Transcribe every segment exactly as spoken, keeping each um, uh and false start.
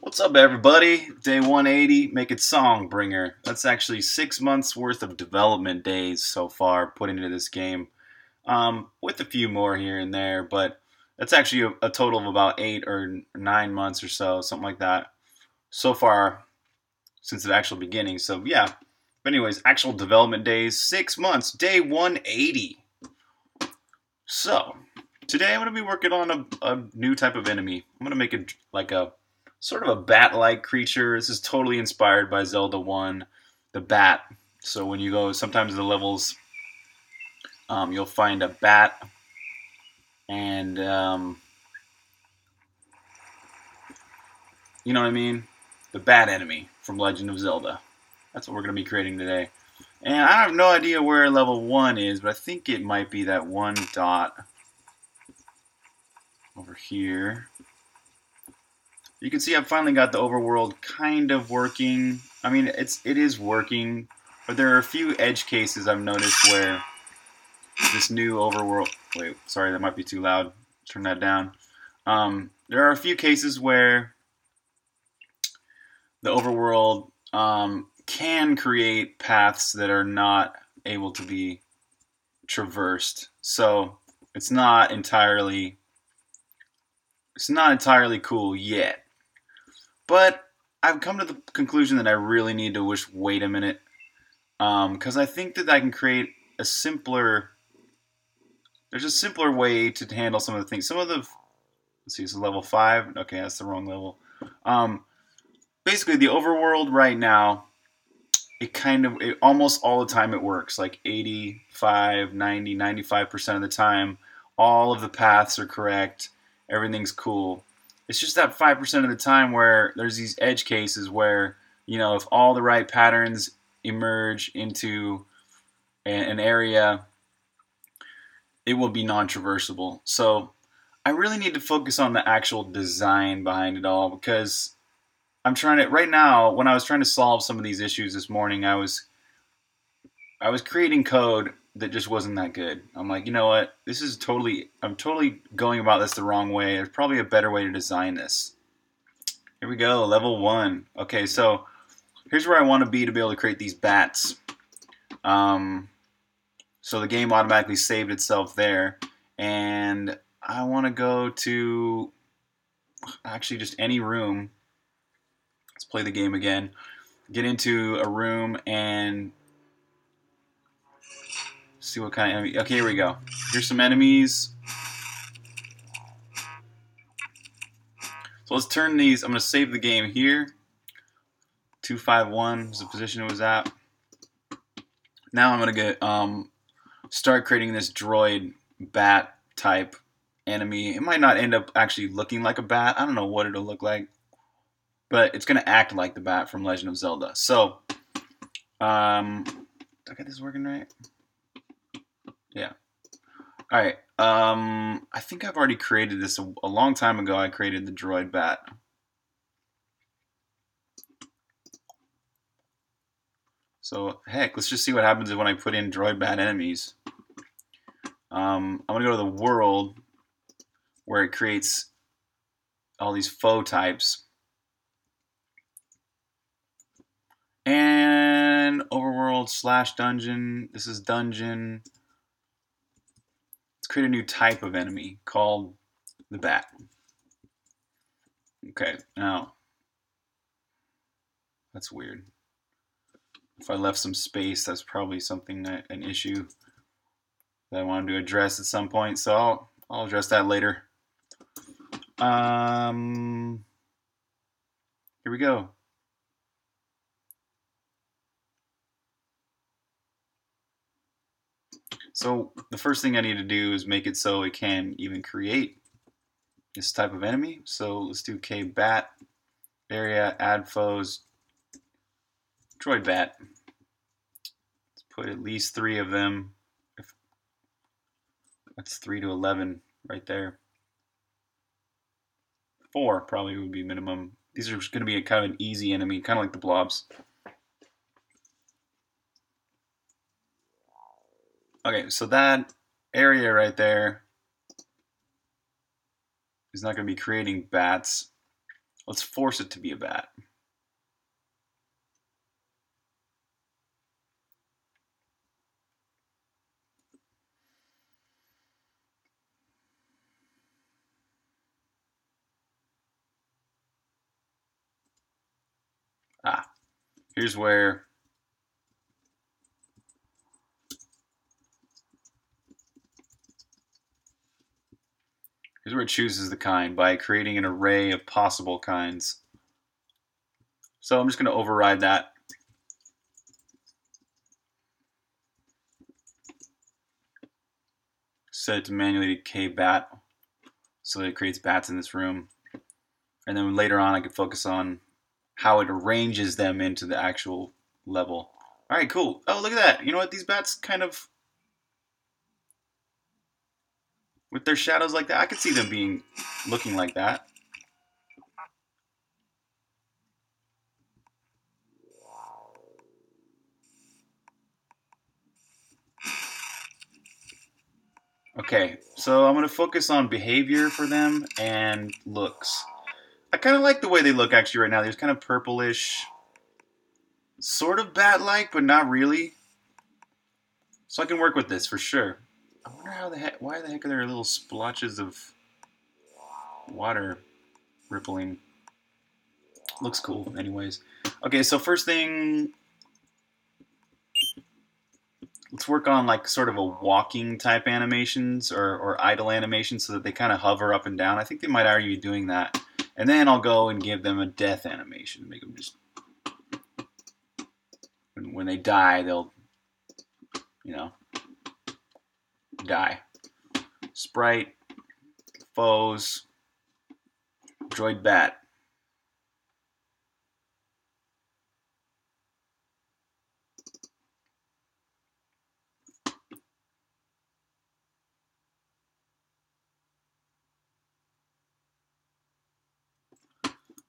What's up, everybody? Day one eighty, make it Songbringer. That's actually six months worth of development days so far put into this game, um, with a few more here and there, but that's actually a, a total of about eight or nine months or so, something like that, so far since the actual beginning. So yeah, but anyways, actual development days, six months, day one eighty. So today I'm going to be working on a, a new type of enemy. I'm going to make it like a sort of a bat-like creature. This is totally inspired by Zelda one, the bat. So when you go, sometimes the levels, um, you'll find a bat, and um, you know what I mean? The bat enemy from Legend of Zelda. That's what we're going to be creating today. And I have no idea where level one is, but I think it might be that one dot over here. You can see I've finally got the overworld kind of working. I mean, it's it is working, but there are a few edge cases I've noticed where this new overworld... Wait, sorry, that might be too loud. Turn that down. Um, there are a few cases where the overworld um, can create paths that are not able to be traversed. So it's not entirely... It's not entirely cool yet, but I've come to the conclusion that I really need to wish, wait a minute, because um, I think that I can create a simpler, there's a simpler way to handle some of the things. Some of the, let's see, it's level five. Okay, that's the wrong level. Um, basically, the overworld right now, it kind of, it, almost all the time it works, like eighty-five, ninety, ninety-five percent of the time, all of the paths are correct. Everything's cool. It's just that five percent of the time where there's these edge cases where, you know, if all the right patterns emerge into an area, it will be non-traversable. So I really need to focus on the actual design behind it all, because I'm trying to, right now, when I was trying to solve some of these issues this morning, I was, I was creating code that just wasn't that good. I'm like, you know what? This is totally, I'm totally going about this the wrong way. There's probably a better way to design this. Here we go, level one. Okay, so here's where I want to be to be able to create these bats. Um, so the game automatically saved itself there. And I want to go to actually just any room. Let's play the game again. Get into a room and see what kind of enemy. Okay, here we go. Here's some enemies. So let's turn these. I'm going to save the game here. two five one is the position it was at. Now I'm going to get um, start creating this droid bat type enemy. It might not end up actually looking like a bat. I don't know what it'll look like, but it's going to act like the bat from Legend of Zelda. So, um, did I get this working right? Yeah. All right. Um, I think I've already created this a, a long time ago. I created the Droidbat. So, heck, let's just see what happens when I put in Droidbat enemies. Um, I'm going to go to the world where it creates all these faux types. And overworld slash dungeon. This is dungeon. Create a new type of enemy called the bat. Okay, now that's weird. If I left some space, that's probably something that, an issue that I wanted to address at some point. So I'll I'll address that later. Um, here we go. So the first thing I need to do is make it so it can even create this type of enemy. So let's do kbat area add foes droidbat. Let's put at least three of them. That's three to eleven right there. Four probably would be minimum. These are going to be a kind of an easy enemy, kind of like the blobs. Okay, so that area right there is not going to be creating bats. Let's force it to be a bat. Ah, here's where Here's where it chooses the kind by creating an array of possible kinds. So I'm just going to override that. Set it to manually kbat so that it creates bats in this room. And then later on I can focus on how it arranges them into the actual level. All right, cool. Oh, look at that. You know what? These bats kind of... with their shadows like that, I could see them being looking like that. Okay, so I'm gonna focus on behavior for them and looks. I kind of like the way they look actually right now. They're kind of purplish, sort of bat-like, but not really. So I can work with this for sure. I wonder how the heck, why the heck are there little splotches of water rippling? Looks cool, anyways. Okay, so first thing, let's work on like sort of a walking type animations or, or idle animations so that they kind of hover up and down. I think they might already be doing that. And then I'll go and give them a death animation. Make them just, when, when they die, they'll, you know, die. Sprite, foes, Droidbat.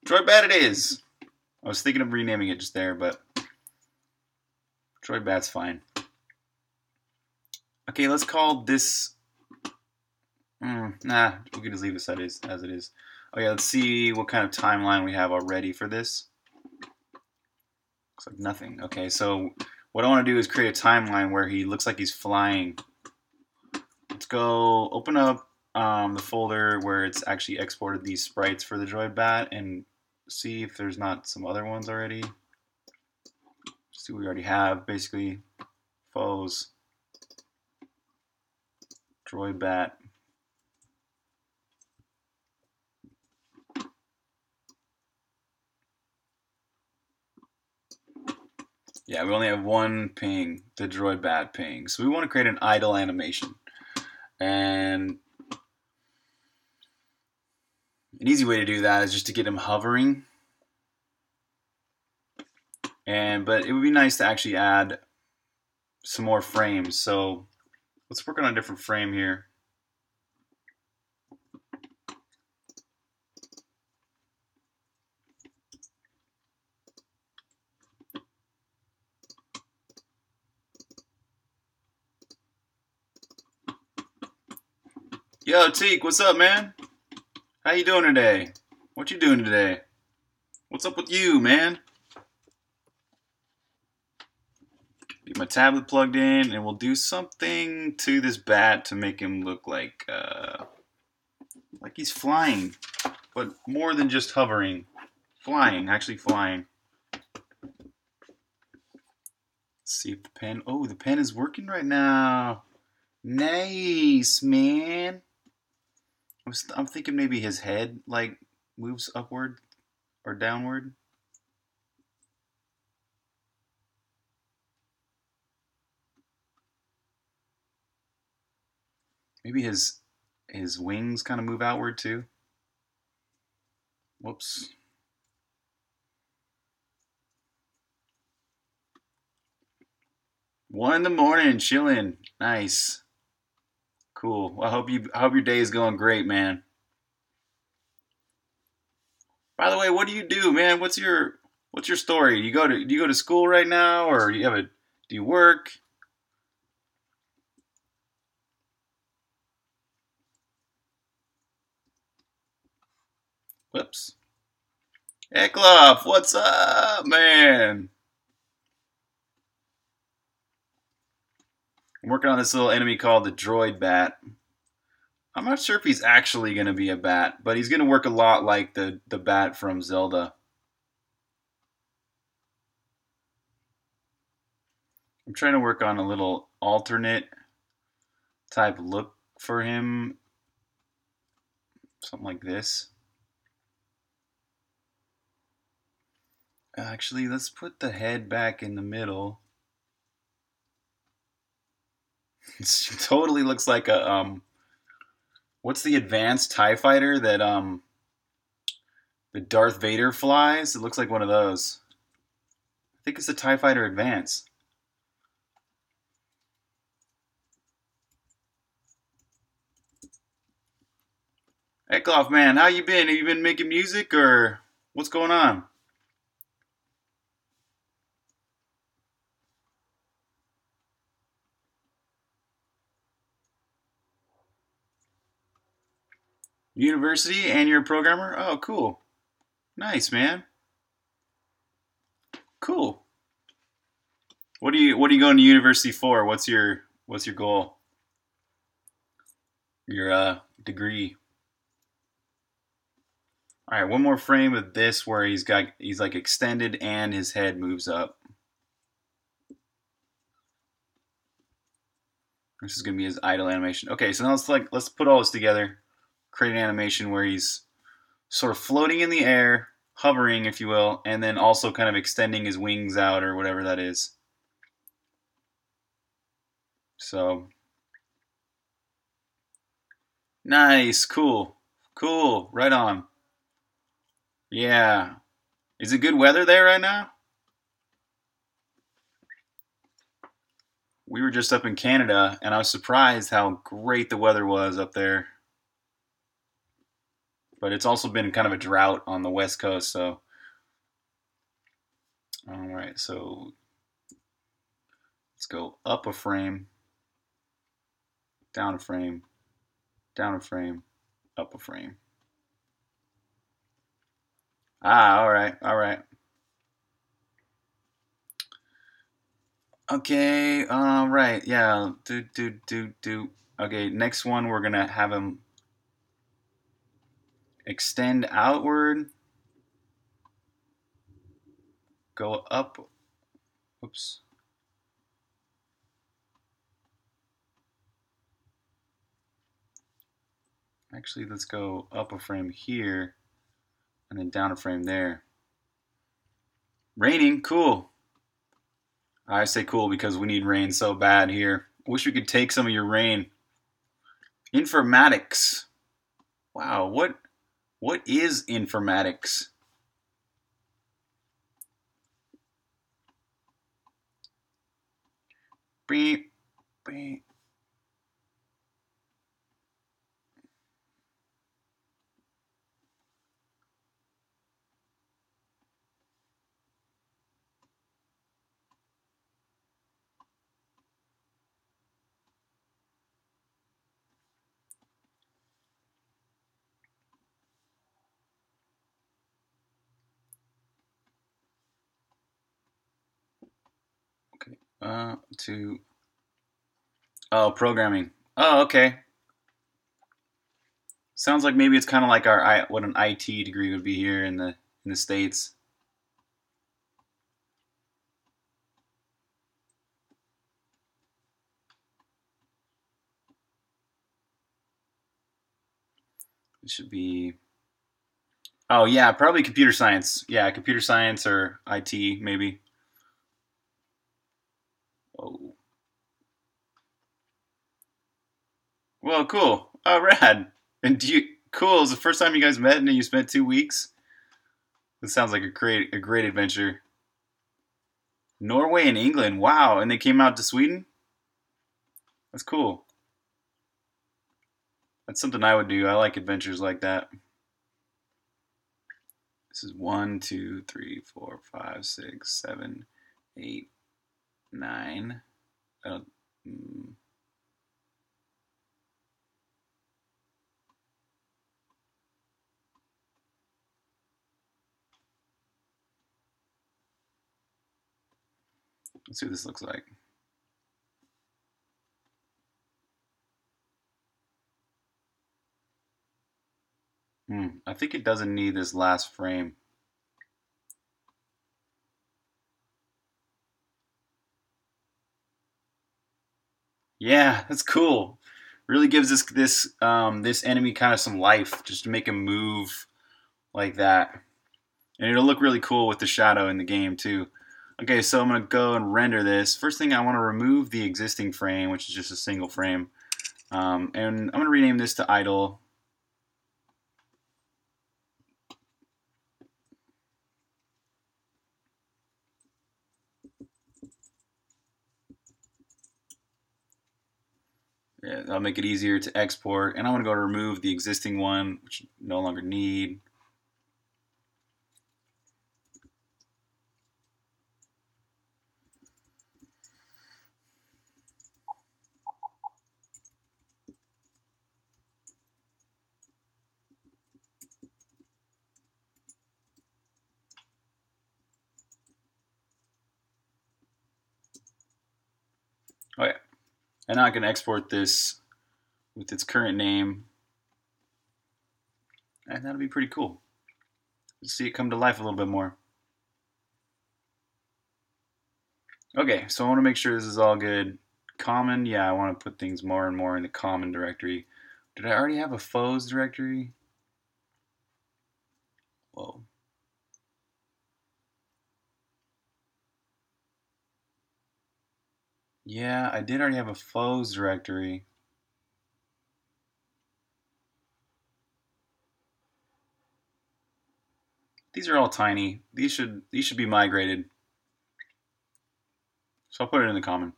Droidbat it is. I was thinking of renaming it just there, but Droidbat's fine. Okay, let's call this, mm, nah, we can just leave this as, as it is. Okay, let's see what kind of timeline we have already for this. Looks like nothing. Okay, so what I want to do is create a timeline where he looks like he's flying. Let's go open up um, the folder where it's actually exported these sprites for the Droidbat and see if there's not some other ones already. See what we already have, basically. Foes. Droidbat. Yeah, we only have one ping, the Droidbat ping. So we want to create an idle animation. And an easy way to do that is just to get him hovering. And but it would be nice to actually add some more frames. So let's work on a different frame here. Yo, Teek, what's up, man? How you doing today? What you doing today? What's up with you, man? Get my tablet plugged in, and we'll do something to this bat to make him look like uh, like he's flying, but more than just hovering. Flying, actually flying. Let's see if the pen, oh, the pen is working right now. Nice, man. I was, I'm thinking maybe his head like moves upward or downward. Maybe his his wings kind of move outward too. Whoops. One in the morning, chilling. Nice. Cool. Well, I hope you I hope your day is going great, man. By the way, what do you do, man? What's your what's your story? You go to do you go to school right now, or you have a do you work? Whoops. Eklov, what's up, man? I'm working on this little enemy called the Droidbat. I'm not sure if he's actually going to be a bat, but he's going to work a lot like the, the bat from Zelda. I'm trying to work on a little alternate type look for him. Something like this. Actually, let's put the head back in the middle. It totally looks like a, um, what's the advanced TIE fighter that, um, the Darth Vader flies? It looks like one of those. I think it's the TIE Fighter Advance. Eklov, man, how you been? Have you been making music, or what's going on? University, and you're a programmer? Oh, cool. Nice, man. Cool. What do you What are you going to university for? What's your What's your goal? Your uh degree. All right, one more frame of this where he's got he's like extended and his head moves up. This is gonna be his idle animation. Okay, so now let's like let's put all this together, create an animation where he's sort of floating in the air, hovering, if you will, and then also kind of extending his wings out or whatever that is. So nice, cool, cool, right on. Yeah. Is it good weather there right now? We were just up in Canada, and I was surprised how great the weather was up there. But it's also been kind of a drought on the West Coast, so. All right, so let's go up a frame, down a frame, down a frame, up a frame. Ah, all right, all right. Okay, all right, yeah. Do, do, do, do. Okay, next one, we're going to have him extend outward, go up. Oops. Actually, let's go up a frame here. And then down a frame there. Raining, cool. I say cool because we need rain so bad here. Wish we could take some of your rain. Informatics. Wow, what what is informatics? Beep, beep. Uh, to, oh, programming. Oh, okay. Sounds like maybe it's kind of like our I what an I T degree would be here in the in the States. It should be. Oh yeah, probably computer science. Yeah, computer science or I T maybe. Well, cool. Oh, rad. And do you, cool, is the first time you guys met and you spent two weeks? That sounds like a great, a great adventure. Norway and England, wow. And they came out to Sweden? That's cool. That's something I would do. I like adventures like that. This is one, two, three, four, five, six, seven, eight, nine. I don't, mm. Let's see what this looks like. Hmm, I think it doesn't need this last frame. Yeah, that's cool. Really gives this this um, this enemy kind of some life, just to make him move like that, and it'll look really cool with the shadow in the game too. Okay, so I'm gonna go and render this. First thing, I want to remove the existing frame, which is just a single frame, um, and I'm gonna rename this to idle. Yeah, that'll make it easier to export. And I'm going to go to remove the existing one, which I no longer need. Oh, yeah. And I can export this with its current name, and that'll be pretty cool. Let's see it come to life a little bit more. Okay, so I want to make sure this is all good. Common, yeah, I want to put things more and more in the common directory. Did I already have a foes directory? Whoa. Yeah, I did already have a foes directory. These are all tiny. These should these should be migrated. So I'll put it in the common.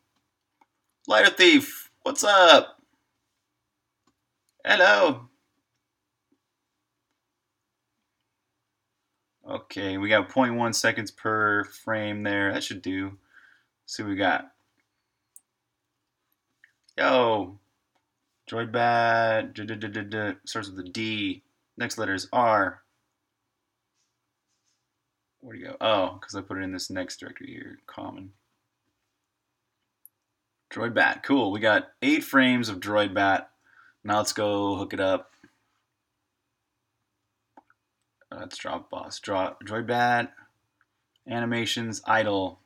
Lighter Thief, what's up? Hello. Okay, we got zero point one seconds per frame there. That should do. Let's see what we got. Yo, Droidbat, duh, duh, duh, duh, duh, starts with a D. Next letter is R. Where'd it go? Oh, because I put it in this next directory here, common. Droidbat, cool. We got eight frames of Droidbat. Now let's go hook it up. Uh, let's drop boss. Draw, Droidbat, animations, idle.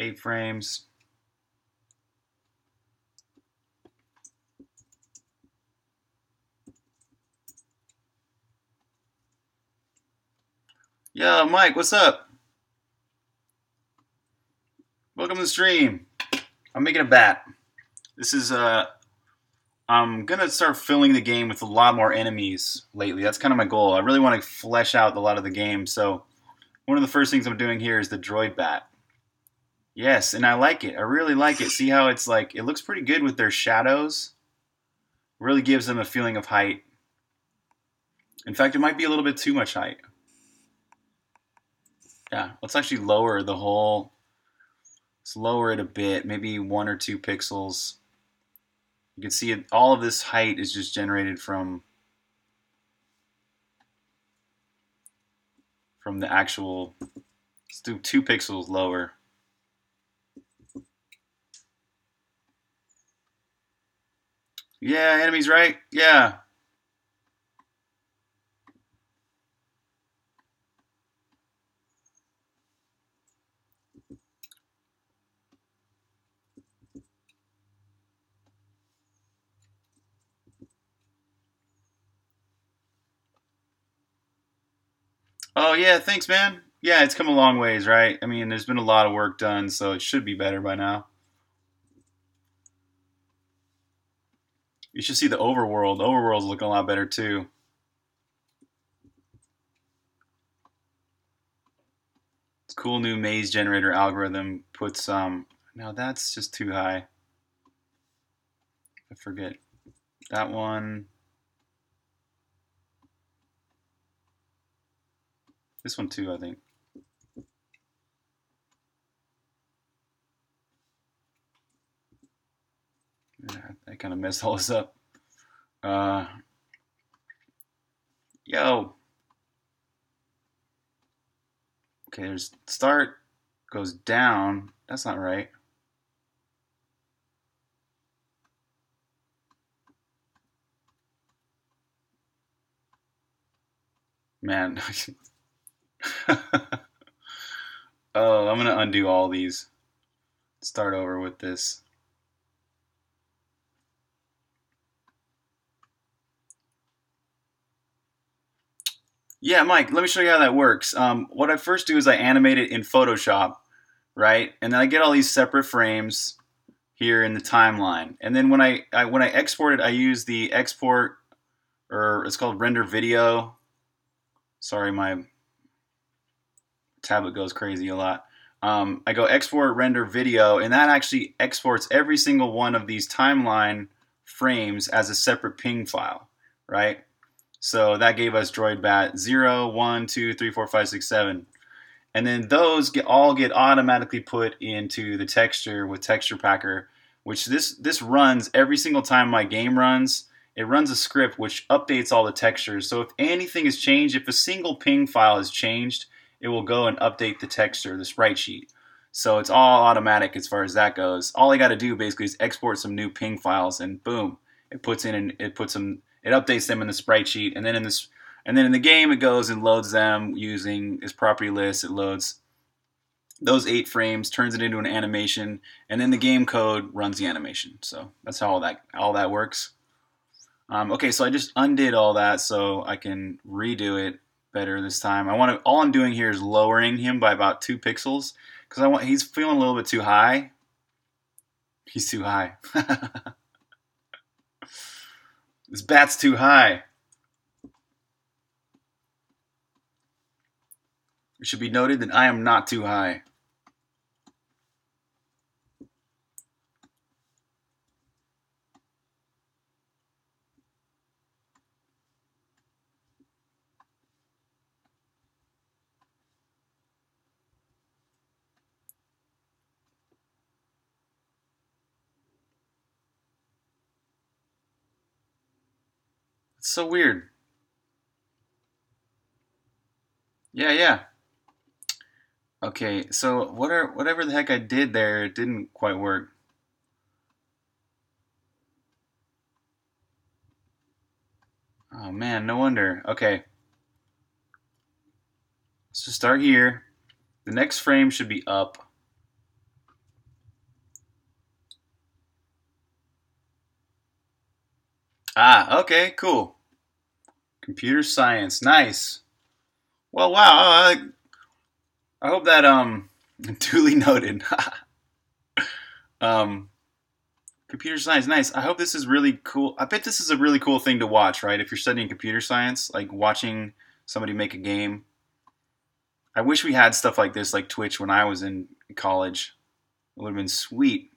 Eight frames. Yo, Mike, what's up? Welcome to the stream. I'm making a bat. This is, uh, I'm gonna start filling the game with a lot more enemies lately. That's kind of my goal. I really want to flesh out a lot of the game. So one of the first things I'm doing here is the droid bat. Yes, and I like it. I really like it. See how it's like, it looks pretty good with their shadows. It really gives them a feeling of height. In fact, it might be a little bit too much height. Yeah, let's actually lower the whole, let's lower it a bit, maybe one or two pixels. You can see it, all of this height is just generated from, from the actual, let's do two pixels lower. Yeah, enemies, right? Yeah. Oh, yeah, thanks, man. Yeah, it's come a long ways, right? I mean, there's been a lot of work done, so it should be better by now. You should see the overworld. The overworld's looking a lot better, too. It's a cool new maze generator algorithm. Puts, um, now that's just too high. I forget. That one. This one too, I think. Yeah, I kind of messed all this up. Uh, yo. Okay, there's start, goes down. That's not right. Man. Oh, I'm going to undo all these. Start over with this. Yeah, Mike, let me show you how that works. Um, what I first do is I animate it in Photoshop, right? And then I get all these separate frames here in the timeline. And then when I, I when I export it, I use the export, or it's called render video. Sorry, my tablet goes crazy a lot. Um, I go export render video, and that actually exports every single one of these timeline frames as a separate ping file, right? So that gave us Droidbat zero, one, two, three, four, five, six, seven. And then those get, all get automatically put into the texture with Texture Packer, which this, this runs every single time my game runs. It runs a script which updates all the textures. So if anything is changed, if a single ping file is changed, it will go and update the texture, the sprite sheet. So it's all automatic as far as that goes. All I got to do basically is export some new ping files, and boom, it puts in and it puts them, it updates them in the sprite sheet, and then in this, and then in the game, it goes and loads them using its property list. It loads those eight frames, turns it into an animation, and then the game code runs the animation. So that's how all that all that works. Um, okay, so I just undid all that so I can redo it better this time. I want to. All I'm doing here is lowering him by about two pixels because I want. He's feeling a little bit too high. He's too high. This bat's too high. It should be noted that I am not too high. So weird. Yeah, yeah. Okay, so what are whatever the heck I did there, it didn't quite work. Oh man, no wonder. Okay. Let's just start here. The next frame should be up. Ah, okay, cool. Computer science, nice. Well, wow. I, I hope that um duly noted. um, computer science, nice. I hope this is really cool. I bet this is a really cool thing to watch, right? If you're studying computer science, like watching somebody make a game. I wish we had stuff like this, like Twitch, when I was in college. It would have been sweet.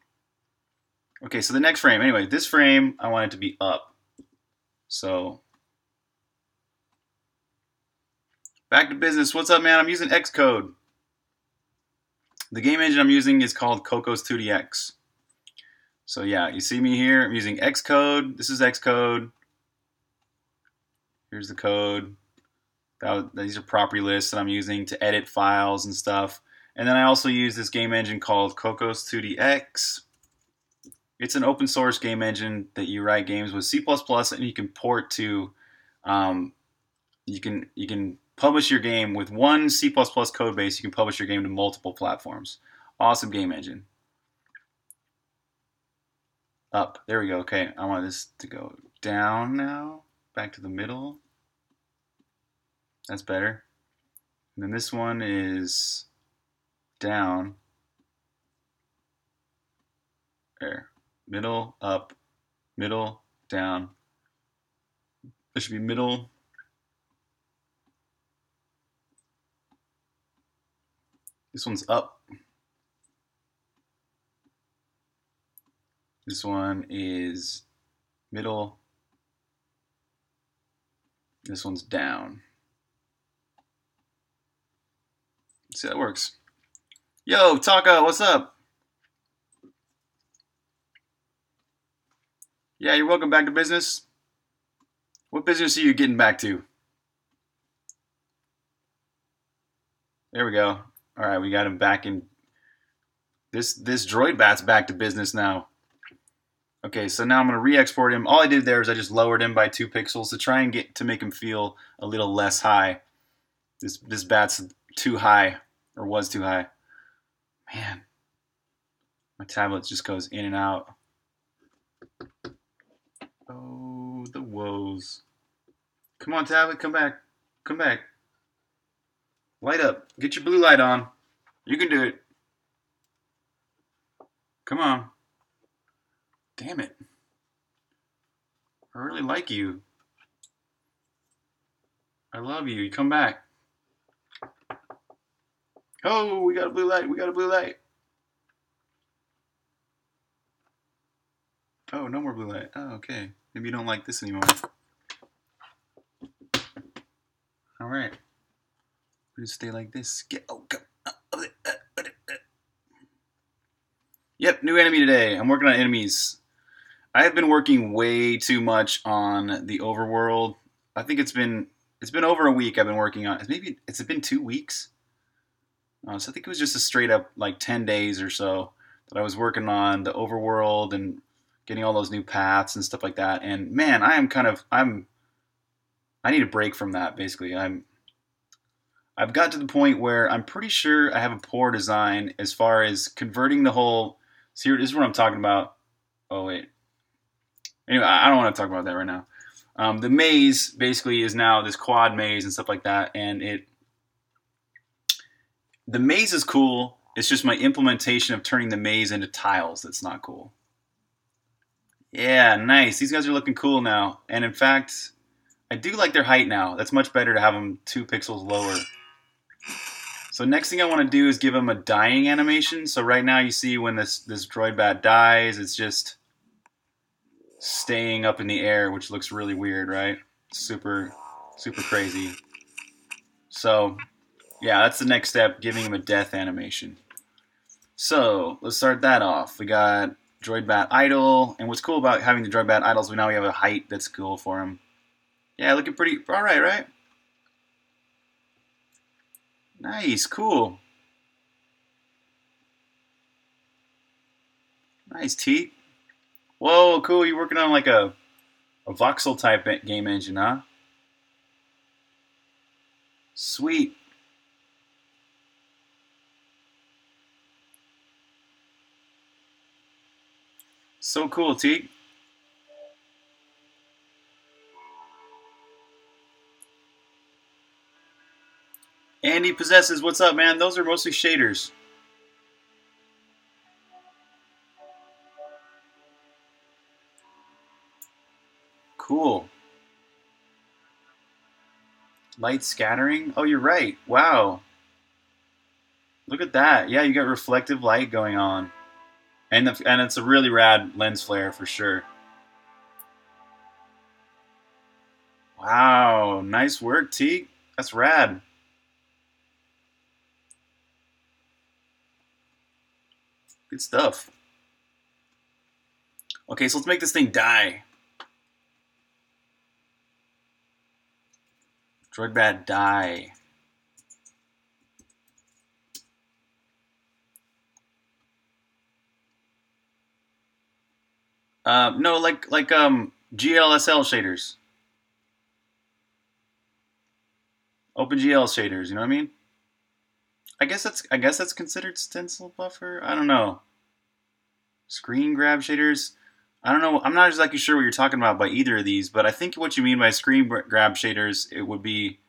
Okay, so the next frame. Anyway, this frame I want it to be up. So. Back to business. What's up, man? I'm using Xcode. The game engine I'm using is called Cocos two d x. So yeah, you see me here. I'm using Xcode. This is Xcode. Here's the code. That, these are property lists that I'm using to edit files and stuff. And then I also use this game engine called Cocos two d x. It's an open source game engine that you write games with C plus plus, and you can port to. Um, you can you can. Publish your game with one C plus plus code base. You can publish your game to multiple platforms. Awesome game engine. Up. There we go. Okay. I want this to go down now. Back to the middle. That's better. And then this one is down. There. Middle, up, middle, down. It should be middle. This one's up. This one is middle. This one's down. Let's see how that works. Yo, Taka, what's up? Yeah, you're welcome back to business. What business are you getting back to? There we go. All right, we got him back in This this Droidbat's back to business now. Okay, so now I'm going to re-export him. All I did there is I just lowered him by two pixels to try and get to make him feel a little less high. This this bat's too high, or was too high. Man, my tablet just goes in and out. Oh, the woes. Come on, tablet, come back. Come back. Light up. Get your blue light on. You can do it. Come on. Damn it. I really like you. I love you. You come back. Oh, we got a blue light. We got a blue light. Oh, no more blue light. Oh, okay. Maybe you don't like this anymore. All right. We just stay like this. Get, oh, go. Yep, new enemy today. I'm working on enemies. I have been working way too much on the overworld. I think it's been it's been over a week I've been working on it. Maybe it's been two weeks. Uh, so I think it was just a straight up like ten days or so that I was working on the overworld and getting all those new paths and stuff like that. And man, I am kind of I'm I need a break from that basically. I'm I've got to the point where I'm pretty sure I have a poor design as far as converting the whole. See, so this is what I'm talking about. Oh wait. Anyway, I don't want to talk about that right now. Um, the maze basically is now this quad maze and stuff like that, and it the maze is cool. It's just my implementation of turning the maze into tiles that's not cool. Yeah, nice. These guys are looking cool now, and in fact, I do like their height now. That's much better to have them two pixels lower. So next thing I want to do is give them a dying animation. So right now you see when this this Droidbat dies, it's just staying up in the air, which looks really weird, right? Super, super crazy. So, yeah, that's the next step, giving him a death animation. So, let's start that off. We got Droidbat idle, and what's cool about having the Droidbat idle is now we have a height that's cool for him. Yeah, looking pretty, all right, right? Nice, cool. Nice, T. Whoa, cool, you're working on like a, a voxel type game engine, huh? Sweet. So cool, T. Andy Possesses, what's up, man? Those are mostly shaders. Cool. Light scattering? Oh, you're right. Wow. Look at that. Yeah, you got reflective light going on. And the, and it's a really rad lens flare for sure. Wow. Nice work, T. That's rad. Good stuff. Okay, so let's make this thing die. Droidbat die. Uh, no, like like um G L S L shaders. OpenGL shaders, you know what I mean? I guess that's I guess that's considered stencil buffer. I don't know. Screen grab shaders. I don't know. I'm not exactly sure what you're talking about by either of these, but I think what you mean by screen grab shaders, it would be,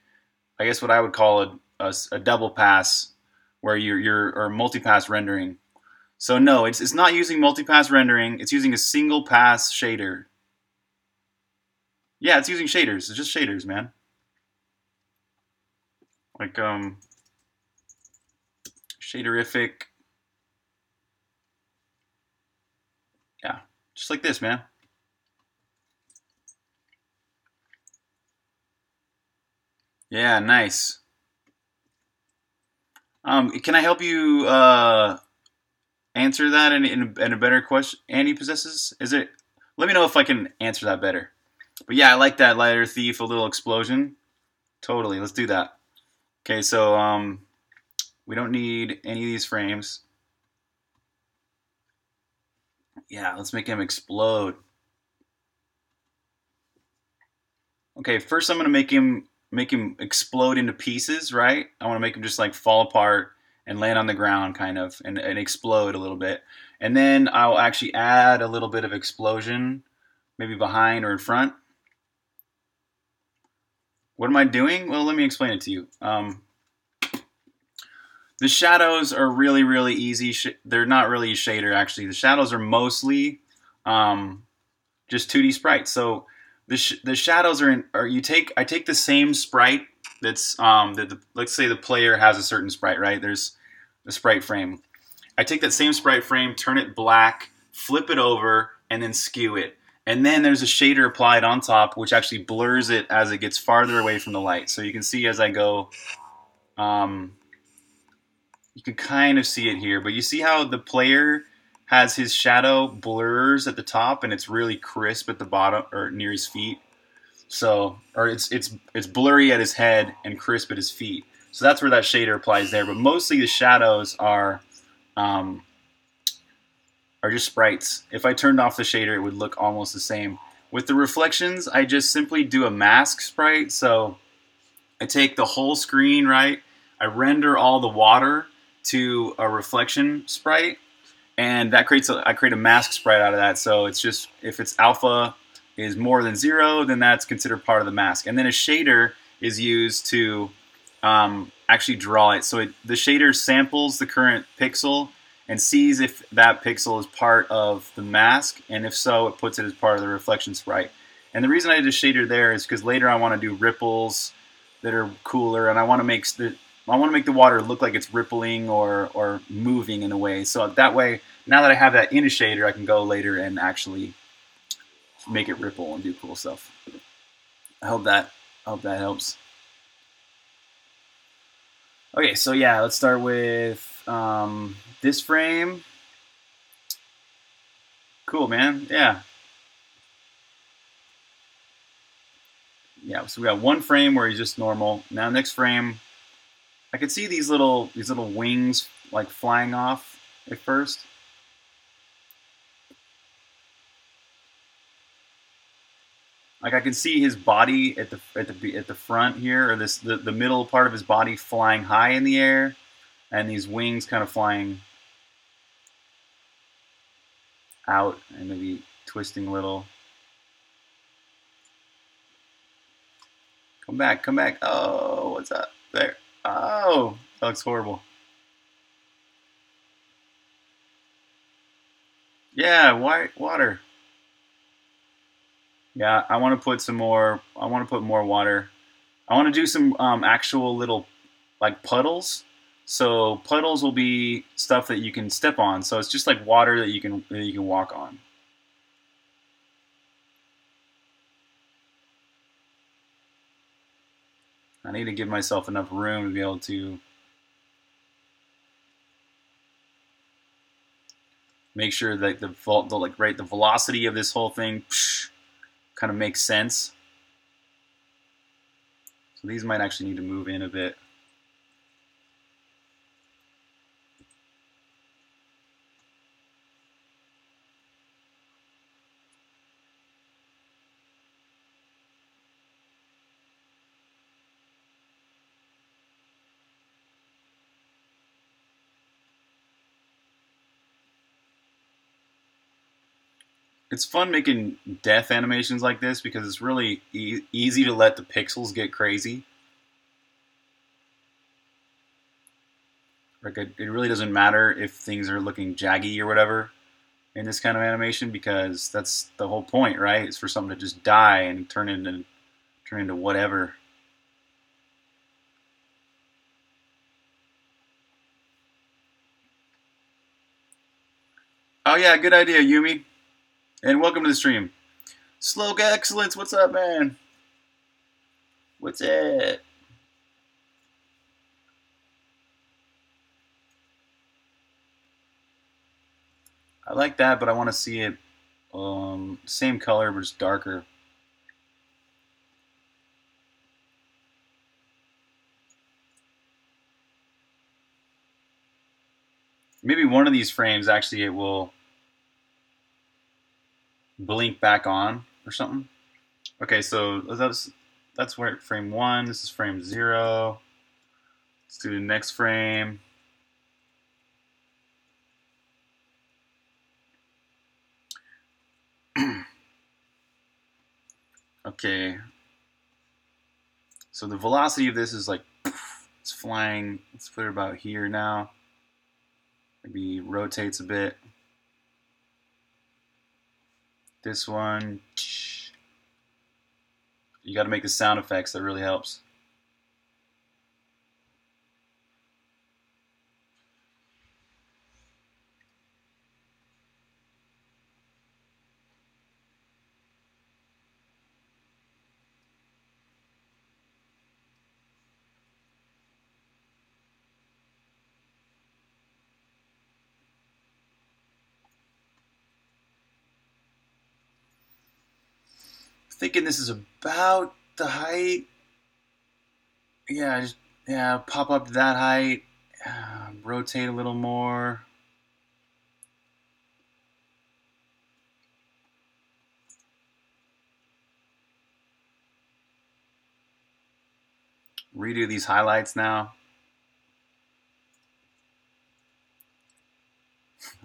I guess what I would call a, a, a double pass, where you're, you're or multi-pass rendering. So no, it's it's not using multi-pass rendering. It's using a single pass shader. Yeah, it's using shaders. It's just shaders, man. Like um, shaderific. Yeah. Just like this, man. Yeah, nice. Um, can I help you uh, answer that in, in, in a better question? Andy Possesses? Is it? Let me know if I can answer that better. But yeah, I like that lighter thief, a little explosion. Totally, let's do that. Okay, so um, we don't need any of these frames. Yeah, let's make him explode. Okay, first I'm going to make him make him explode into pieces, right? I want to make him just like fall apart and land on the ground kind of and, and explode a little bit. And then I'll actually add a little bit of explosion, maybe behind or in front. What am I doing? Well, let me explain it to you. Um, the shadows are really, really easy. Sh they're not really a shader, actually. The shadows are mostly um, just two D sprites. So the sh the shadows are in. Or you take I take the same sprite that's um, that the, let's say the player has a certain sprite, right? There's a sprite frame. I take that same sprite frame, turn it black, flip it over, and then skew it. And then there's a shader applied on top, which actually blurs it as it gets farther away from the light. So you can see as I go, um, you can kind of see it here. But you see how the player has his shadow blurs at the top, and it's really crisp at the bottom or near his feet. So, or it's it's it's blurry at his head and crisp at his feet. So that's where that shader applies there. But mostly the shadows are. Um, are just sprites. If I turned off the shader, it would look almost the same. With the reflections, I just simply do a mask sprite. So I take the whole screen, right? I render all the water to a reflection sprite, and that creates a, I create a mask sprite out of that. So it's just, if its alpha is more than zero, then that's considered part of the mask. And then a shader is used to um, actually draw it. So it, the shader samples the current pixel and sees if that pixel is part of the mask, and if so, it puts it as part of the reflection sprite. And the reason I did a shader there is because later I want to do ripples that are cooler, and I want to make the I want to make the water look like it's rippling or or moving in a way. So that way, now that I have that in a shader, I can go later and actually make it ripple and do cool stuff. I hope that I hope that helps. Okay, so yeah, let's start with. Um, this frame. Cool, man. Yeah. Yeah, so we got one frame where he's just normal. Now next frame, I could see these little these little wings like flying off at first. Like I can see his body at the at the at the front here, or this the, the middle part of his body flying high in the air. And these wings kind of flying out and maybe twisting a little. Come back, come back. Oh, what's up there? Oh, that looks horrible. Yeah, white water. Yeah, I want to put some more, I want to put more water. I want to do some um, actual little like puddles. So puddles will be stuff that you can step on. So it's just like water that you can that you can walk on. I need to give myself enough room to be able to make sure that the, the like right the velocity of this whole thing psh, kind of makes sense. So these might actually need to move in a bit. It's fun making death animations like this because it's really e easy to let the pixels get crazy. Like it, it really doesn't matter if things are looking jaggy or whatever in this kind of animation, because that's the whole point, right? It's for something to just die and turn into turn into whatever. Oh yeah, good idea, Yumi. And welcome to the stream. Sloka Excellence, what's up, man? What's it? I like that, but I want to see it um, same color, but it's darker. Maybe one of these frames, actually, it will... blink back on or something. Okay, so that's that's where frame one. This is frame zero. Let's do the next frame. Okay. So the velocity of this is like it's flying. Let's put it about here now. Maybe rotates a bit. This one, you got to make the sound effects. That really helps. Thinking this is about the height. Yeah, just, yeah, pop up to that height, uh, rotate a little more. Redo these highlights now.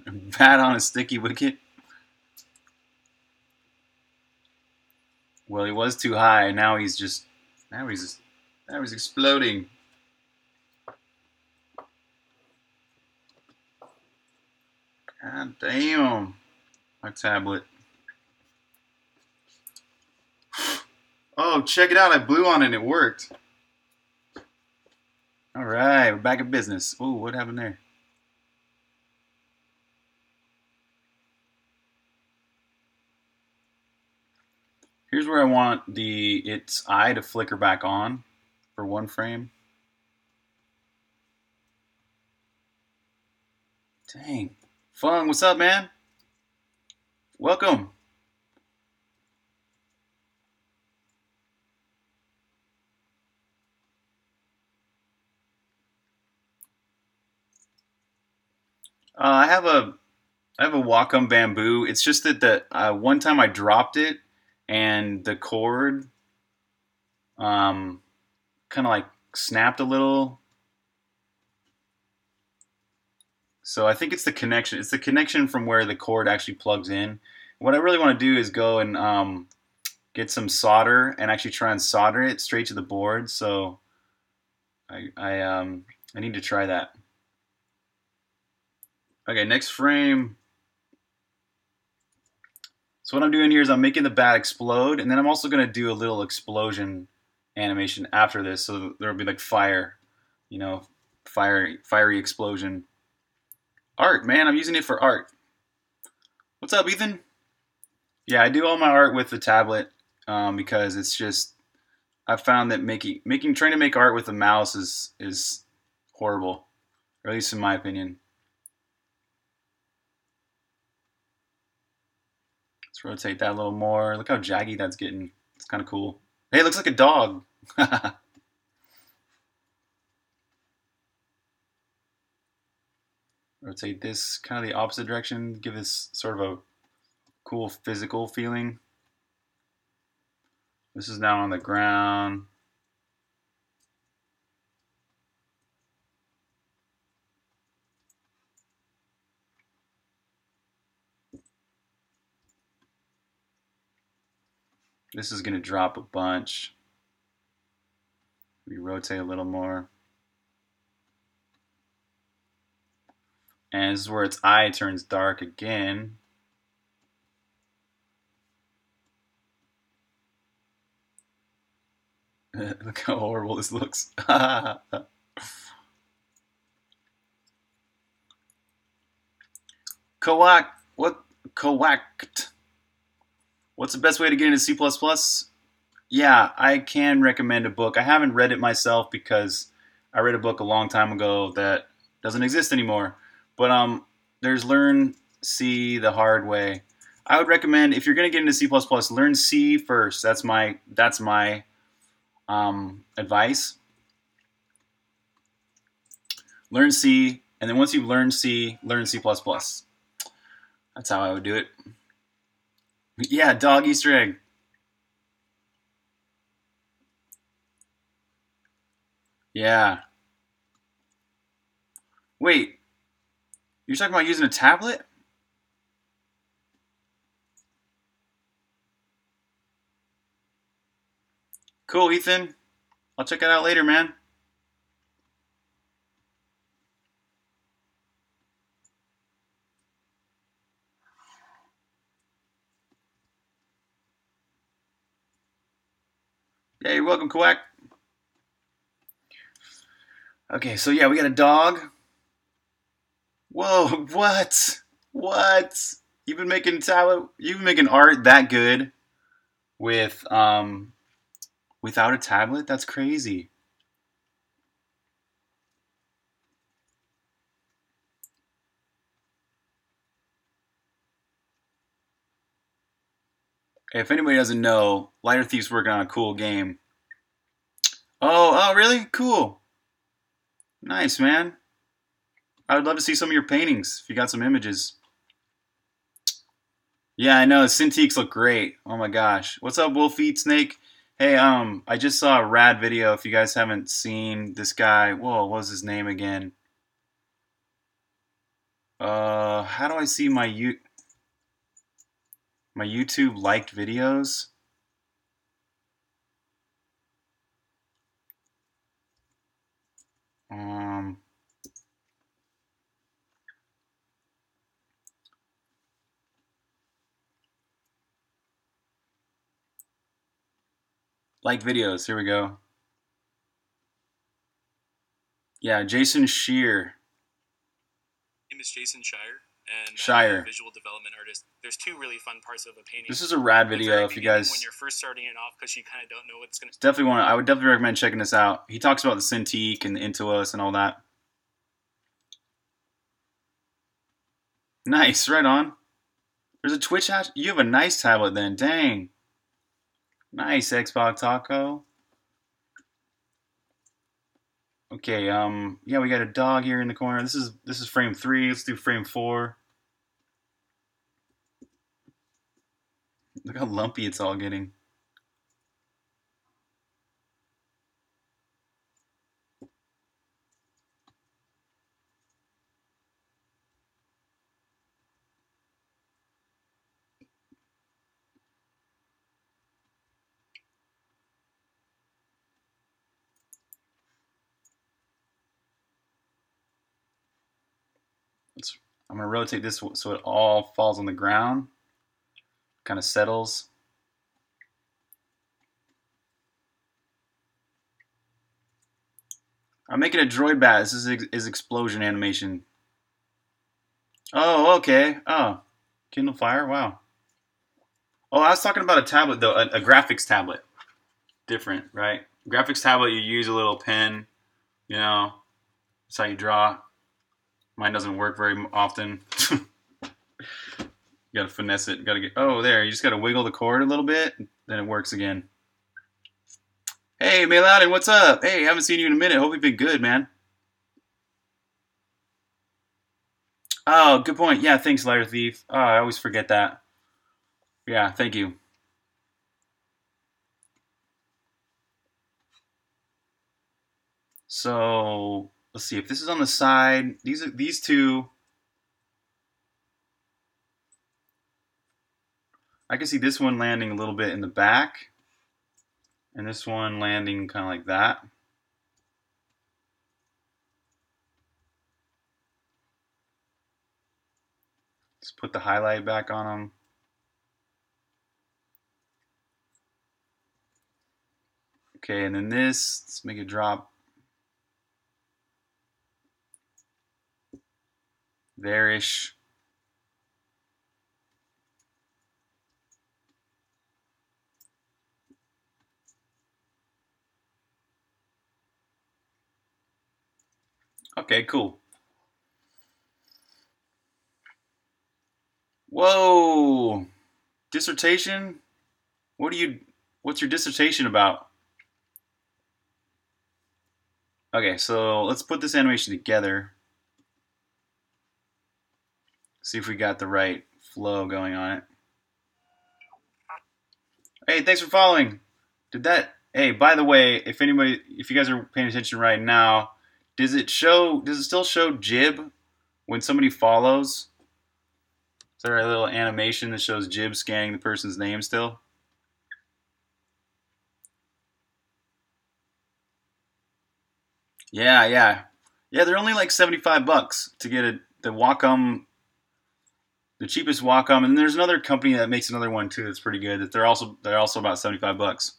Bat on a sticky wicket. Well, he was too high. Now he's just, now he's, just, now he's exploding. God damn, my tablet. Oh, check it out! I blew on it and it worked. All right, we're back in business. Oh, what happened there? Here's where I want the its eye to flicker back on for one frame. Dang. Fung, what's up, man? Welcome. Uh, I have a I have a Wacom Bamboo. It's just that the uh, one time I dropped it. And the cord um, kind of like snapped a little. So I think it's the connection. It's the connection from where the cord actually plugs in. What I really want to do is go and um, get some solder and actually try and solder it straight to the board. So I, I, um, I need to try that. Okay, next frame. So what I'm doing here is I'm making the bat explode, and then I'm also going to do a little explosion animation after this. So there'll be like fire, you know, fiery, fiery explosion. Art, man, I'm using it for art. What's up, Ethan? Yeah, I do all my art with the tablet um, because it's just I've found that making making trying to make art with a mouse is is horrible, or at least in my opinion. Let's rotate that a little more. Look how jaggy that's getting. It's kind of cool. Hey, it looks like a dog. Rotate this kind of the opposite direction. Give this sort of a cool physical feeling. This is now on the ground. This is going to drop a bunch. We rotate a little more. And this is where its eye turns dark again. Look how horrible this looks. Coact, what? Coact. What's the best way to get into C plus plus? Yeah, I can recommend a book. I haven't read it myself because I read a book a long time ago that doesn't exist anymore. But um, there's Learn C the Hard Way. I would recommend if you're going to get into C plus plus, learn C first. That's my that's my um, advice. Learn C, and then once you've learned C, learn C plus plus. That's how I would do it. Yeah, dog Easter egg. Yeah. Wait, you're talking about using a tablet? Cool, Ethan. I'll check it out later, man. Yeah, you're welcome, Quack. Okay, so yeah, we got a dog. Whoa, what? What? You've been making tablet, you've been making art that good with um without a tablet? That's crazy. If anybody doesn't know, Lighter Thief's working on a cool game. Oh, oh, really? Cool. Nice, man. I would love to see some of your paintings if you got some images. Yeah, I know. Cintiqs look great. Oh my gosh. What's up, Wolf Eat Snake? Hey, um, I just saw a rad video. If you guys haven't seen this guy, whoa, what was his name again? Uh, how do I see my you? My YouTube liked videos. Um, liked videos. Here we go. Yeah, Jason Shear. My name is Jason Shire. And Shire. Visual development artist. There's two really fun parts of a painting. This is a rad video if you guys. When you're first starting it off, because you kind of don't know what's going to. Definitely want. I would definitely recommend checking this out. He talks about the Cintiq and the Intuos and all that. Nice, right on. There's a Twitch hat. You have a nice tablet, then. Dang. Nice Xbox Taco. Okay, um, yeah, we got a dog here in the corner. This is this is frame three. Let's do frame four. Look how lumpy it's all getting. I'm going to rotate this so it all falls on the ground, kind of settles. I'm making a Droidbat. This is his explosion animation. Oh, okay. Oh, Kindle Fire. Wow. Oh, I was talking about a tablet, though, a, a graphics tablet. Different, right? Graphics tablet, you use a little pen, you know, that's how you draw. Mine doesn't work very often. You gotta finesse it. You gotta get. Oh, there. You just gotta wiggle the cord a little bit, then it works again. Hey, Mayloudin, what's up? Hey, haven't seen you in a minute. Hope you've been good, man. Oh, good point. Yeah, thanks, Lighter Thief. Oh, I always forget that. Yeah, thank you. So. Let's see if this is on the side. These are these two. I can see this one landing a little bit in the back, and this one landing kind of like that. Let's put the highlight back on them. Okay, and then this. Let's make it drop. There-ish. Okay, cool. Whoa! Dissertation? What do you, what's your dissertation about? Okay, so let's put this animation together. See if we got the right flow going on it. Hey, thanks for following. Did that... Hey, by the way, if anybody, if you guys are paying attention right now, does it show, does it still show Jib when somebody follows? Is there a little animation that shows Jib scanning the person's name still? Yeah, yeah. Yeah, they're only like seventy-five bucks to get a, the Wacom, the cheapest Wacom, and there's another company that makes another one too that's pretty good. That they're also they're also about seventy-five bucks.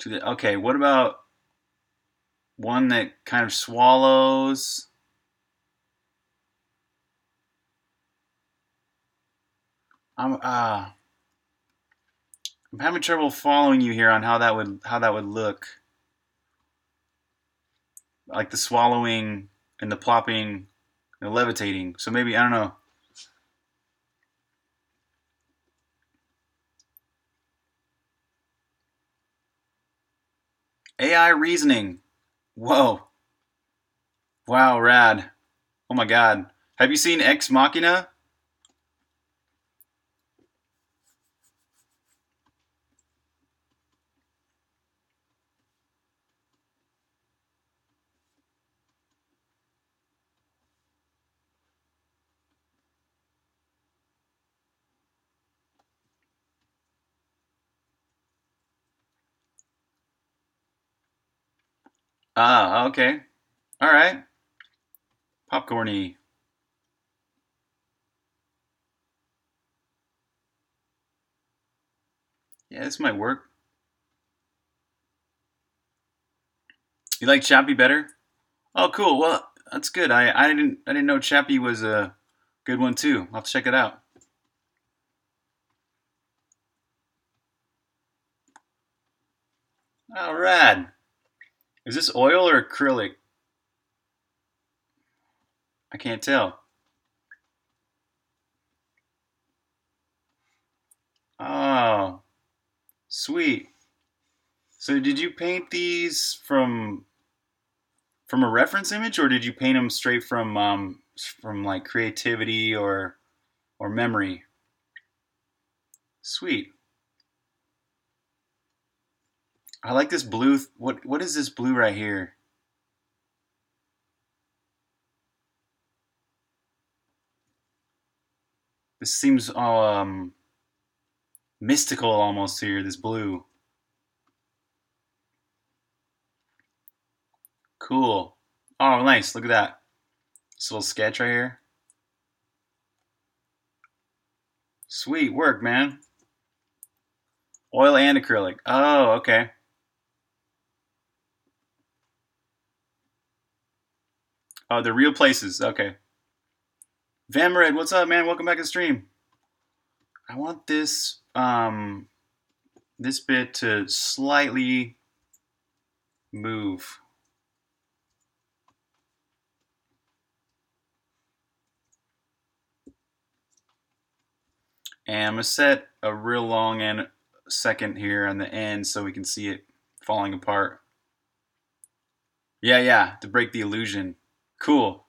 To the okay, what about one that kind of swallows? I'm ah, uh, I'm having trouble following you here on how that would how that would look. Like the swallowing and the plopping and the levitating. So maybe, I don't know. A I reasoning. Whoa. Wow, rad. Oh my god. Have you seen Ex Machina? Ah, okay. All right. Popcorny. Yeah, this might work. You like Chappie better? Oh, cool. Well, that's good. I, I didn't I didn't know Chappie was a good one too. I'll have to check it out. All right. Is this oil or acrylic? I can't tell. Oh, sweet. So did you paint these from from a reference image, or did you paint them straight from um, from like creativity or or memory? Sweet. I like this blue. Th what what is this blue right here? This seems um mystical almost here. This blue. Cool. Oh, nice. Look at that. This little sketch right here. Sweet work, man. Oil and acrylic. Oh, okay. Oh, the real places. Okay. Vamred, what's up, man? Welcome back to the stream. I want this um, this bit to slightly move. And I'm going to set a real long end second here on the end so we can see it falling apart. Yeah, yeah, to break the illusion. Cool.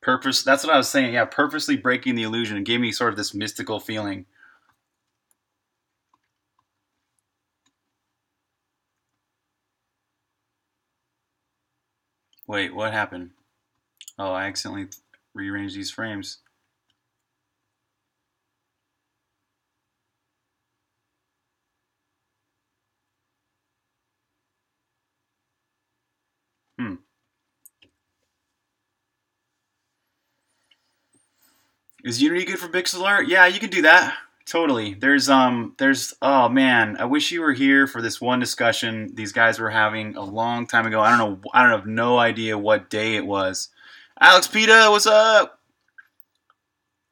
Purpose, that's what I was saying. Yeah, purposely breaking the illusion. It gave me sort of this mystical feeling. Wait, what happened? Oh, I accidentally rearranged these frames. Hmm. Is Unity good for pixel art? Yeah, you can do that. Totally. There's, um, there's, oh man, I wish you were here for this one discussion these guys were having a long time ago. I don't know, I don't have no idea what day it was. Alex Pita, what's up?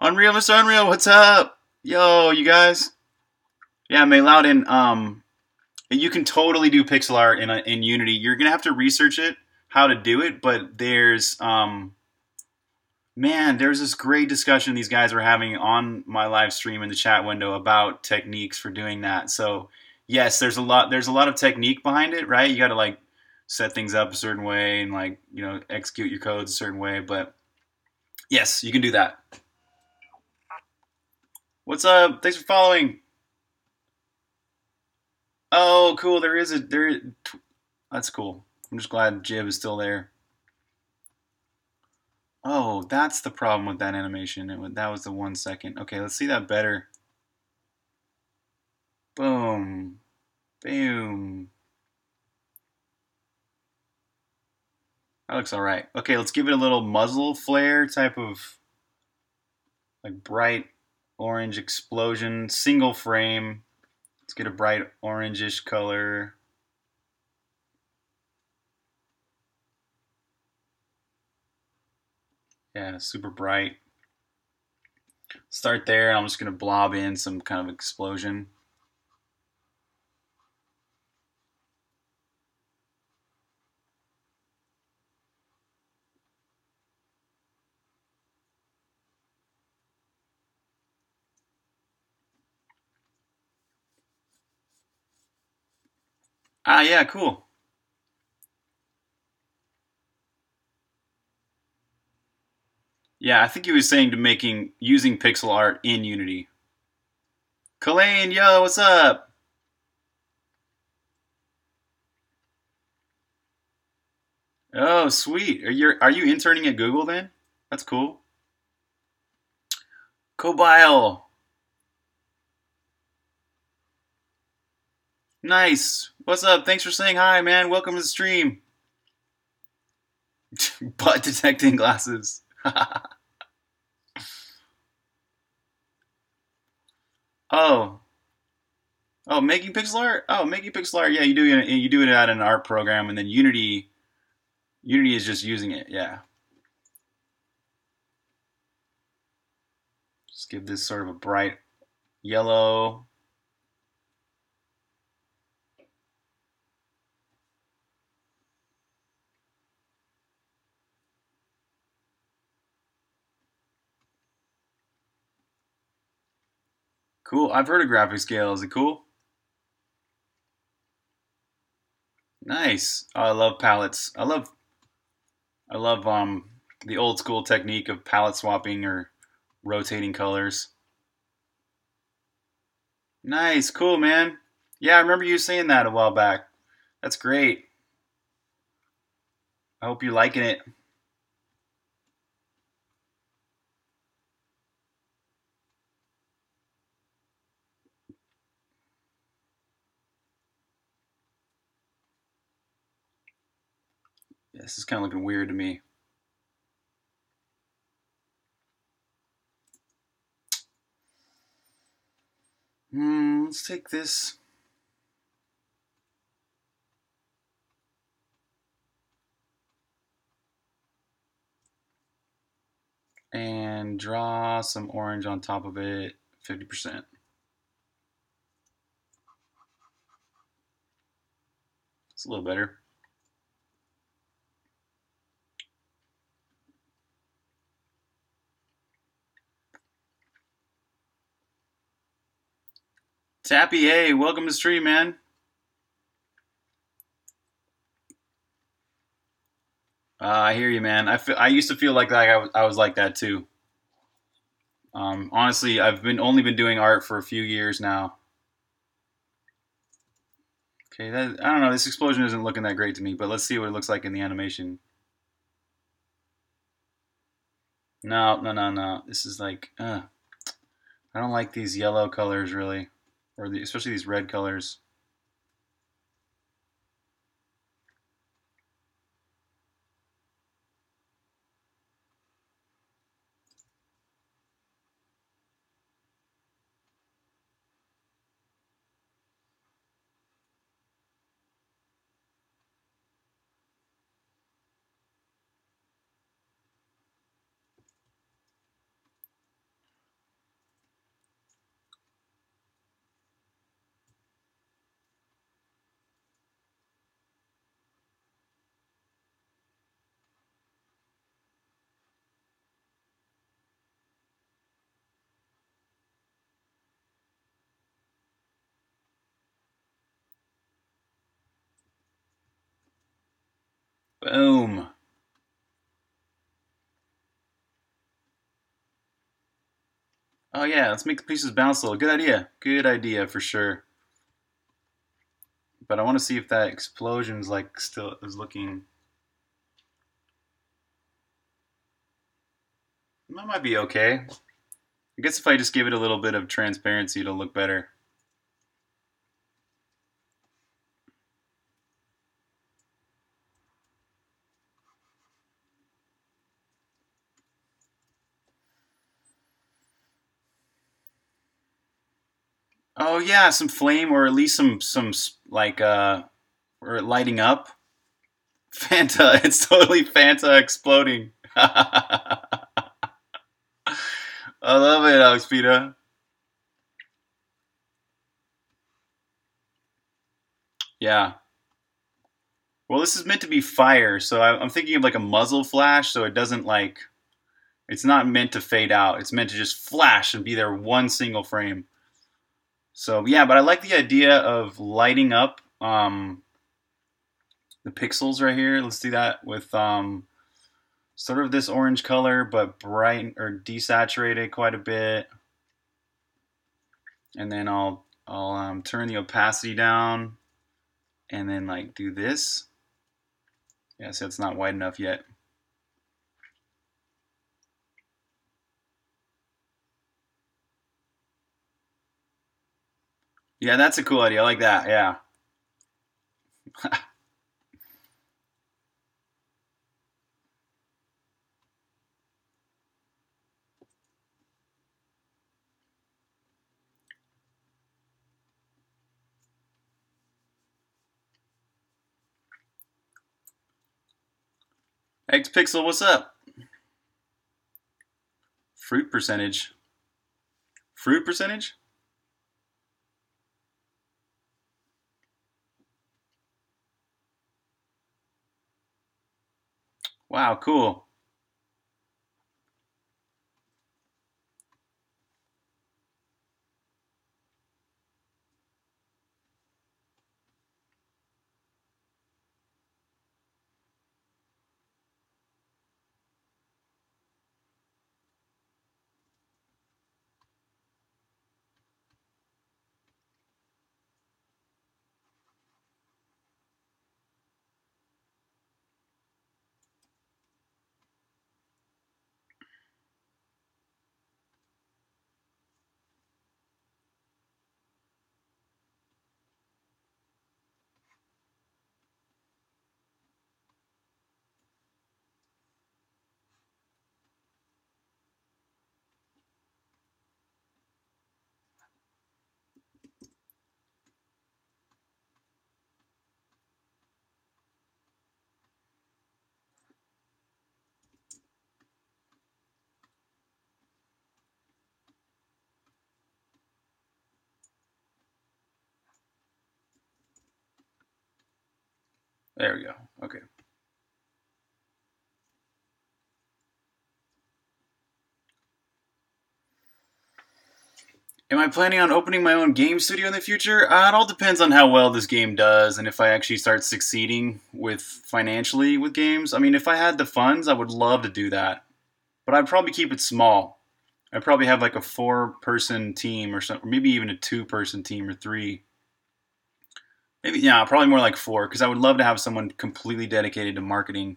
Unreal, Mister Unreal, what's up? Yo, you guys. Yeah, May Loudon, um, you can totally do pixel art in, in Unity. You're going to have to research it, how to do it, but there's, um... man, there's this great discussion these guys were having on my live stream in the chat window about techniques for doing that. So, yes, there's a lot there's a lot of technique behind it, right? You got to like set things up a certain way and like, you know, execute your codes a certain way, but Yes, you can do that. What's up? Thanks for following. Oh, cool. There is a... there. That's cool. I'm just glad Jib is still there. Oh, that's the problem with that animation. It, that was the one second. Okay, let's see that better. Boom. Boom. That looks all right. Okay, let's give it a little muzzle flare type of like bright orange explosion, single frame. Let's get a bright orangish color. Yeah, super bright. Start there. I'm just going to blob in some kind of explosion. Ah, yeah, cool. Yeah, I think he was saying to making using pixel art in Unity. Colleen, yo, what's up? Oh, sweet. Are you are you interning at Google then? That's cool. Cobile. Nice. What's up? Thanks for saying hi, man. Welcome to the stream. Butt detecting glasses. oh. Oh, making pixel art? Oh, making pixel art. Yeah, you do it you do it at an art program, and then Unity Unity is just using it. Yeah. Just give this sort of a bright yellow. Cool. I've heard of graphic scale. Is it cool? Nice. Oh, I love palettes. I love, I love um the old school technique of palette swapping or rotating colors. Nice. Cool, man. Yeah, I remember you saying that a while back. That's great. I hope you're liking it. This is kind of looking weird to me. Hmm, let's take this. And draw some orange on top of it, fifty percent. It's a little better. Chappie, hey, welcome to the stream, man. Uh, I hear you, man. I, feel, I used to feel like that. I was, I was like that, too. Um, honestly, I've been only been doing art for a few years now. Okay, that, I don't know. This explosion isn't looking that great to me, but let's see what it looks like in the animation. No, no, no, no. This is like, uh, I don't like these yellow colors, really. Or the, especially these red colors. Boom. Oh yeah, let's make the pieces bounce a little. Good idea. Good idea for sure. But I want to see if that explosion's like still is looking. That might be okay. I guess if I just give it a little bit of transparency, it'll look better. Oh yeah, some flame, or at least some some like uh, or lighting up. Fanta, it's totally Fanta exploding. I love it, Alex Pita. Yeah. Well, this is meant to be fire, so I'm thinking of like a muzzle flash, so it doesn't like, it's not meant to fade out. It's meant to just flash and be there one single frame. So yeah, but I like the idea of lighting up um, the pixels right here. Let's do that with um, sort of this orange color, but bright or desaturated quite a bit. And then I'll I'll um, turn the opacity down, and then like do this. Yeah, so it's not wide enough yet. Yeah, that's a cool idea. I like that. Yeah. Xpixel, what's up? Fruit percentage. Fruit percentage? Wow, cool. There we go. Okay. Am I planning on opening my own game studio in the future? Uh, it all depends on how well this game does and if I actually start succeeding with financially with games. I mean, if I had the funds, I would love to do that. But I'd probably keep it small. I'd probably have like a four-person team or something, or maybe even a two-person team or three. Maybe, yeah, probably more like four, because I would love to have someone completely dedicated to marketing.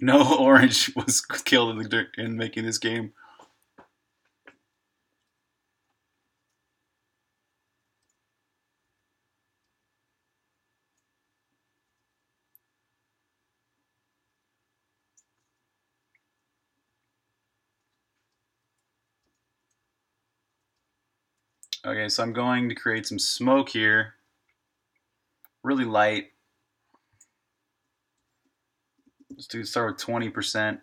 No orange was killed in the dirt in making this game. Okay, so I'm going to create some smoke here, really light. Let's do start with twenty percent.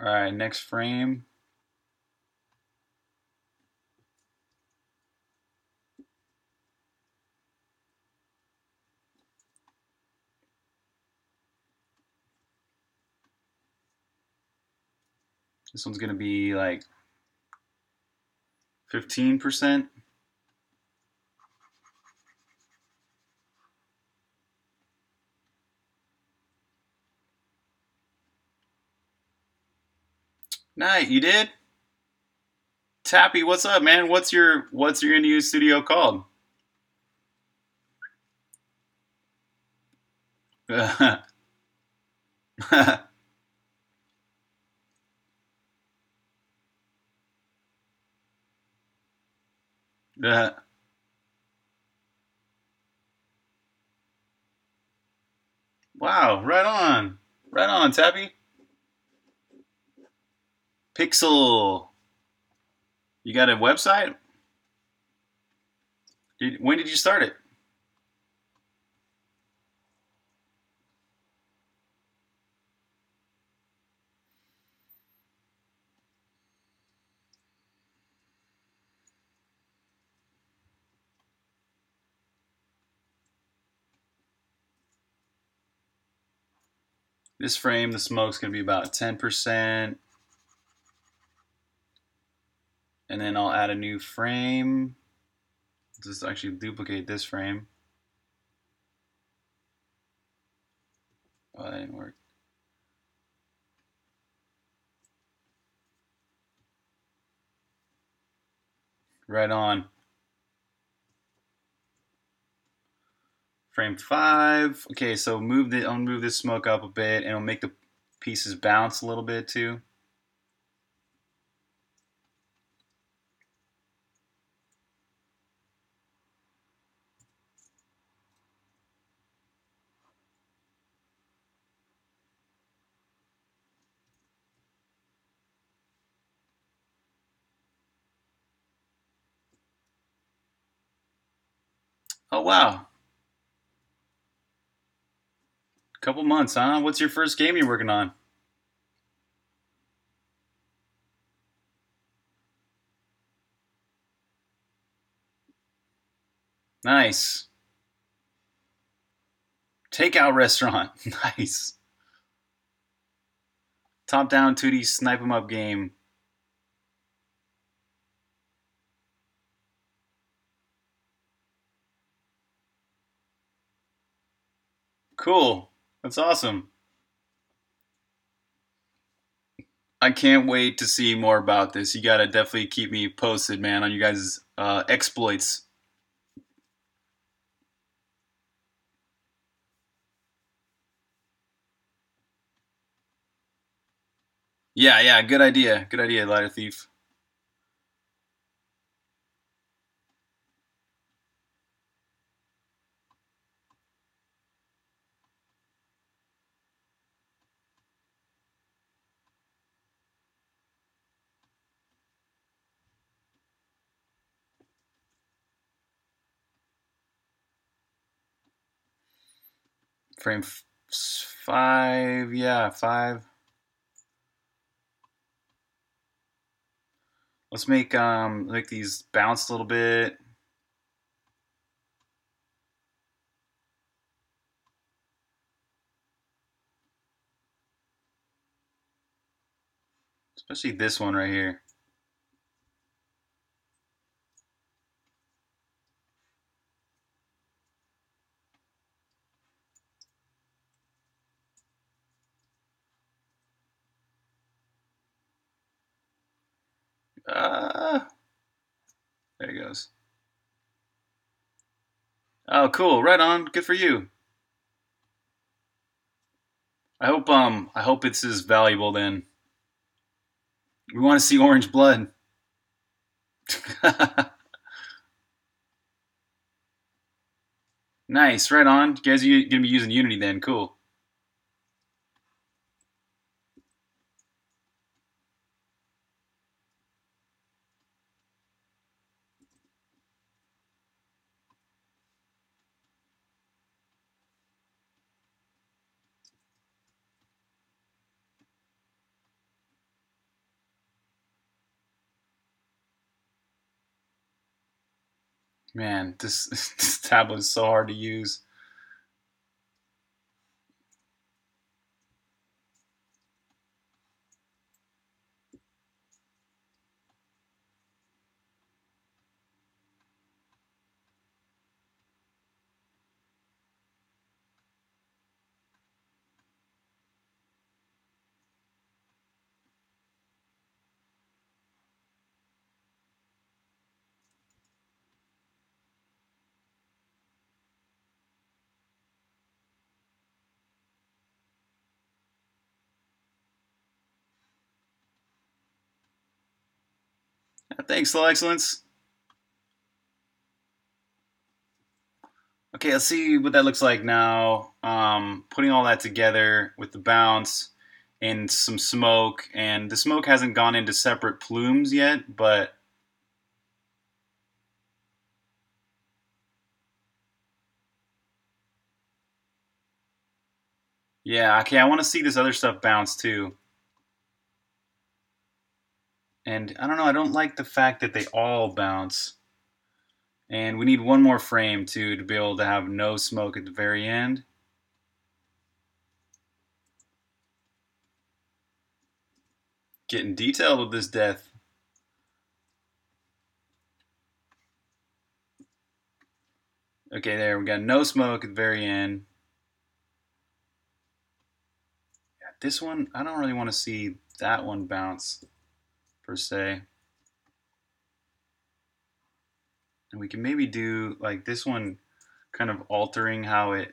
All right, next frame. This one's going to be like fifteen percent. Night, you did? Chappie, what's up, man? What's your what's your Intuos studio called? Yeah. Wow, right on. Right on, Chappie. Pixel. You got a website? Did, when did you start it? This frame, the smoke's going to be about ten percent. And then I'll add a new frame. Just actually duplicate this frame. Oh, that didn't work. Right on. Frame five. Okay, so move the, I'll move this smoke up a bit, and it'll make the pieces bounce a little bit too. Oh, wow. Couple months, huh? What's your first game you're working on? Nice. Takeout restaurant. Nice. Top-down two D snipe 'em up game. Cool. That's awesome. I can't wait to see more about this. You got to definitely keep me posted, man, on you guys' uh, exploits. Yeah, yeah, good idea. Good idea, Lighter Thief. Frame five, yeah, five. Let's make um make these bounce a little bit. Especially this one right here. Uh, there he goes. Oh, cool. Right on. Good for you. I hope um I hope it's as valuable then. We want to see orange blood. Nice. Right on. You guys are gonna be using Unity then. Cool. Man, this, this tablet is so hard to use. Thanks, Low Excellence. Okay, let's see what that looks like now. Um, putting all that together with the bounce and some smoke. And the smoke hasn't gone into separate plumes yet, but... yeah, okay, I want to see this other stuff bounce too. And I don't know, I don't like the fact that they all bounce. And we need one more frame too to be able to have no smoke at the very end. Getting detailed with this death. Okay, there, we got no smoke at the very end. This one, I don't really want to see that one bounce, per se. And we can maybe do, like, this one kind of altering how it...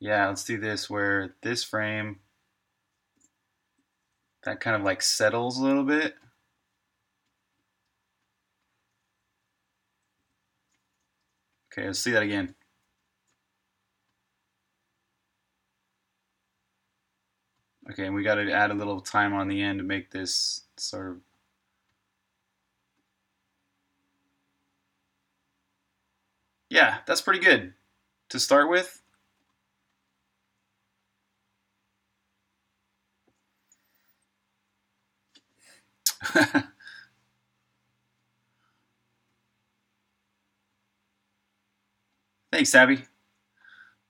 yeah, let's do this where this frame, that kind of, like, settles a little bit. Okay, let's see that again. Okay, and we got to add a little time on the end to make this sort of... yeah, that's pretty good to start with. Thanks, Abby.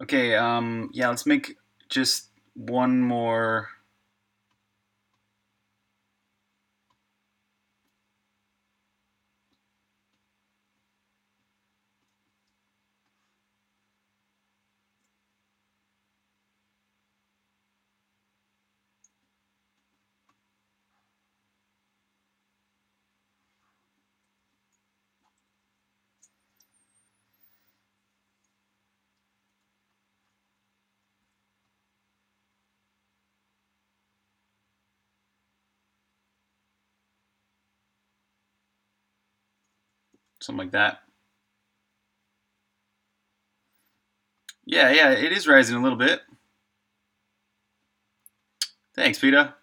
Okay, um, yeah, let's make just... one more. Something like that. Yeah, yeah, it is rising a little bit. Thanks, Peta.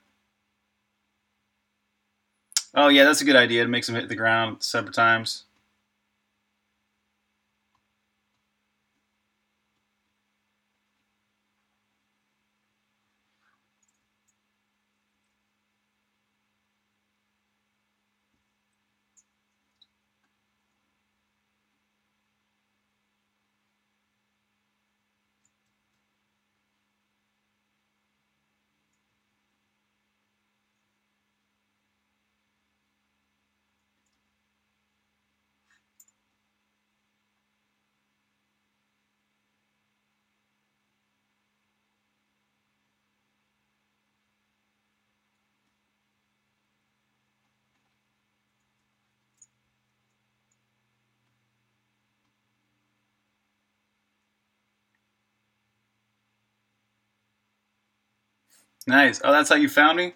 Oh, yeah, that's a good idea to make some hit the ground separate times. Nice. Oh, that's how you found me?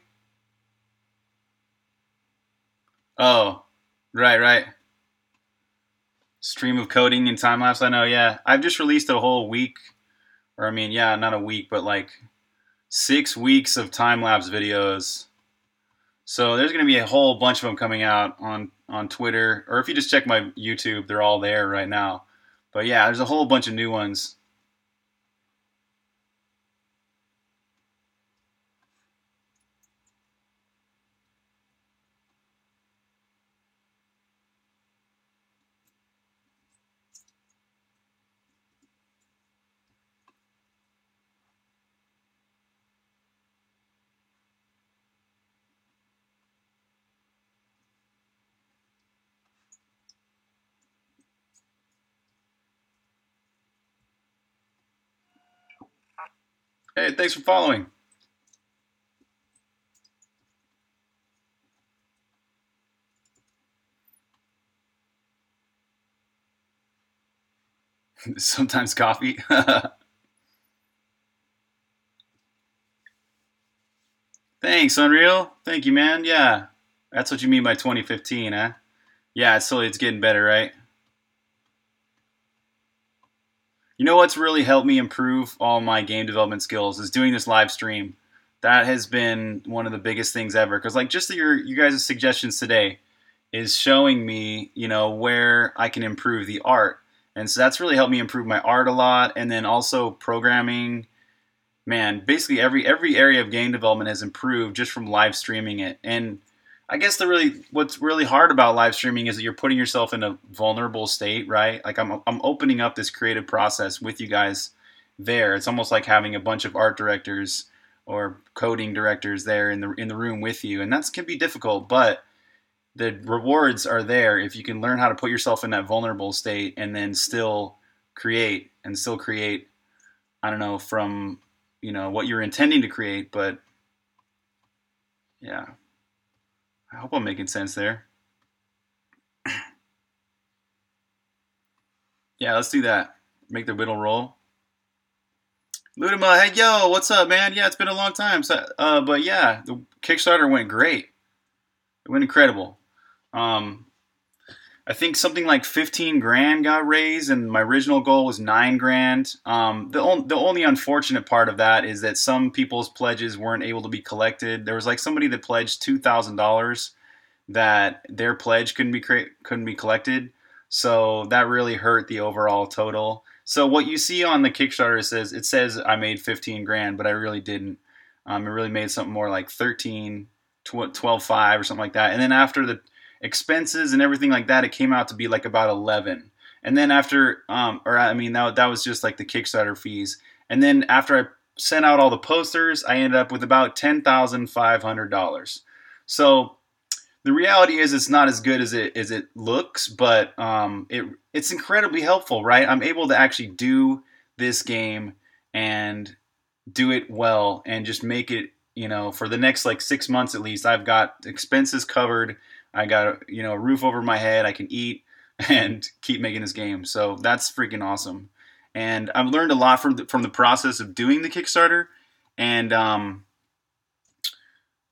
Oh, right, right. Stream of coding and time lapse. I know, yeah. I've just released a whole week, or I mean, yeah, not a week, but like six weeks of time lapse videos. So there's going to be a whole bunch of them coming out on, on Twitter, or if you just check my YouTube, they're all there right now. But yeah, there's a whole bunch of new ones. Hey, thanks for following. Sometimes coffee. Thanks, Unreal. Thank you, man. Yeah. That's what you mean by twenty fifteen, huh? Yeah, it's slowly it's getting better, right? You know what's really helped me improve all my game development skills is doing this live stream. That has been one of the biggest things ever. Because like just your you guys' suggestions today is showing me, you know, where I can improve the art. And so that's really helped me improve my art a lot. And then also programming. Man, basically every every area of game development has improved just from live streaming it. And I guess the really what's really hard about live streaming is that you're putting yourself in a vulnerable state, right? Like I'm I'm opening up this creative process with you guys there. It's almost like having a bunch of art directors or coding directors there in the in the room with you, and that can be difficult, but the rewards are there if you can learn how to put yourself in that vulnerable state and then still create and still create. I don't know from you know what you're intending to create, but yeah. I hope I'm making sense there. Yeah, let's do that. Make the whittle roll. Ludima, hey, yo, what's up, man? Yeah, it's been a long time. So, uh, but yeah, the Kickstarter went great. It went incredible. Um, I think something like fifteen grand got raised, and my original goal was nine grand. Um, the, on, the only unfortunate part of that is that some people's pledges weren't able to be collected. There was like somebody that pledged two thousand dollars that their pledge couldn't be couldn't be collected. So that really hurt the overall total. So what you see on the Kickstarter says it says I made fifteen grand, but I really didn't. Um, I really made something more like thirteen, twelve, five or something like that. And then after the expenses and everything like that, it came out to be like about eleven. And then after, um, or I mean, that that was just like the Kickstarter fees. And then after I sent out all the posters, I ended up with about ten thousand five hundred dollars. So the reality is, it's not as good as it as it looks, but um, it it's incredibly helpful, right? I'm able to actually do this game and do it well, and just make it, you know, for the next like six months at least. I've got expenses covered. I got you know a roof over my head. I can eat and keep making this game. So that's freaking awesome. And I've learned a lot from the, from the process of doing the Kickstarter. And um.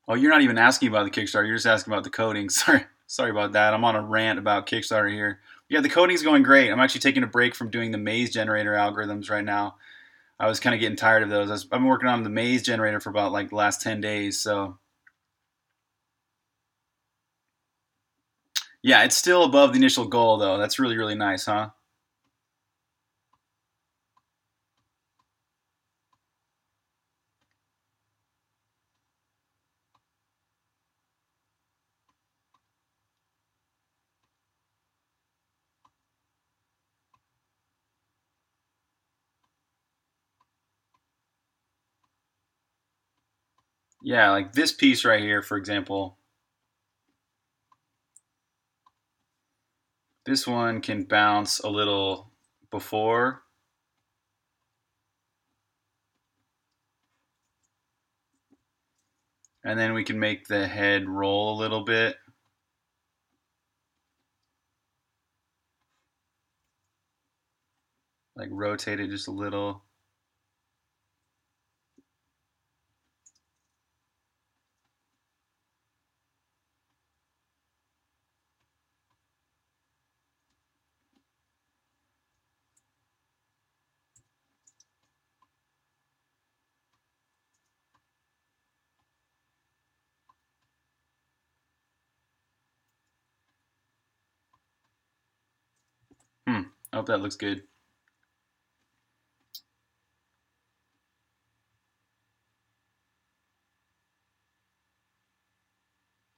Oh, you're not even asking about the Kickstarter. You're just asking about the coding. Sorry, sorry about that. I'm on a rant about Kickstarter here. Yeah, the coding's going great. I'm actually taking a break from doing the maze generator algorithms right now. I was kind of getting tired of those. I was, I've been working on the maze generator for about like the last ten days. So yeah, it's still above the initial goal though. That's really, really nice, huh? Yeah, like this piece right here, for example. This one can bounce a little before. And then we can make the head roll a little bit. Like rotate it just a little. I hope that looks good.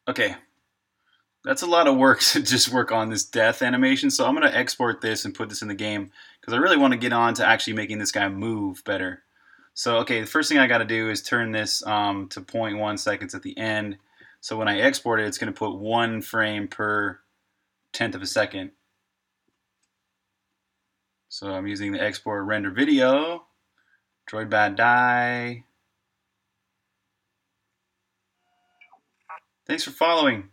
Okay, that's a lot of work to just work on this death animation, so I'm going to export this and put this in the game because I really want to get on to actually making this guy move better. So okay, the first thing I got to do is turn this um, to zero point one seconds at the end, so when I export it, it's going to put one frame per tenth of a second. So I'm using the export render video, Droidbat die. Thanks for following.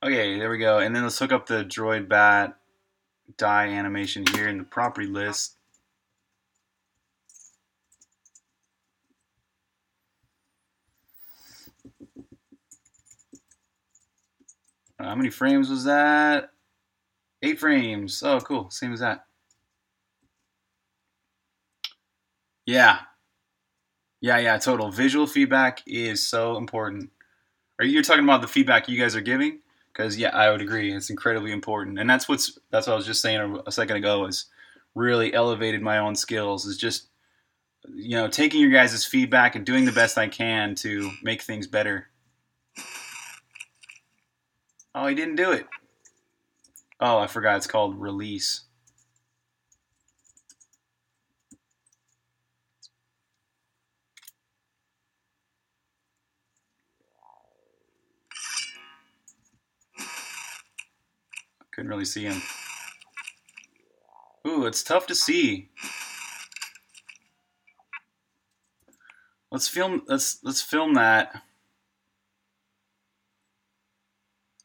Okay, there we go. And then let's hook up the Droidbat die animation here in the property list. How many frames was that? Eight frames. Oh, cool. Same as that. Yeah. Yeah, yeah, total. Visual feedback is so important. Are you talking about the feedback you guys are giving? Because, yeah, I would agree. It's incredibly important. And that's what's that's what I was just saying a second ago, is really elevated my own skills. Is just, you know, taking your guys' feedback and doing the best I can to make things better. Oh, he didn't do it. Oh, I forgot it's called release. Couldn't really see him. Ooh, it's tough to see. Let's film let's let's film that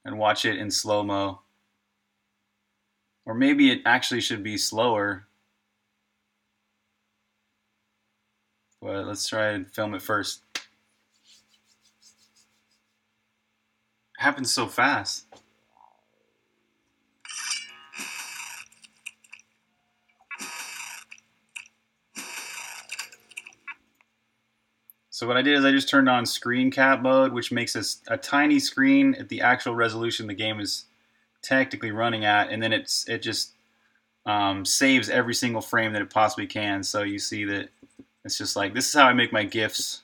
and watch it in slow-mo. Or maybe it actually should be slower. But let's try and film it first. It happens so fast. So what I did is I just turned on screen cap mode, which makes us a tiny screen at the actual resolution the game is technically running at, and then it's it just um, saves every single frame that it possibly can. So you see that it's just like, this is how I make my GIFs.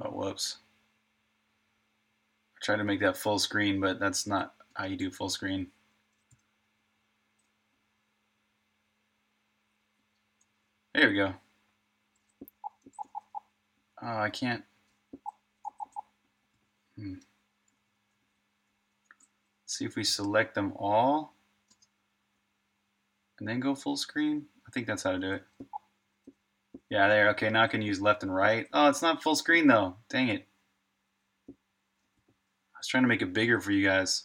Oh, whoops. I tried to make that full screen, but that's not how you do full screen. There we go. Oh, I can't. Hmm. Let's see if we select them all and then go full screen. I think that's how to do it. Yeah, there. Okay, now I can use left and right. Oh, it's not full screen though. Dang it. I was trying to make it bigger for you guys.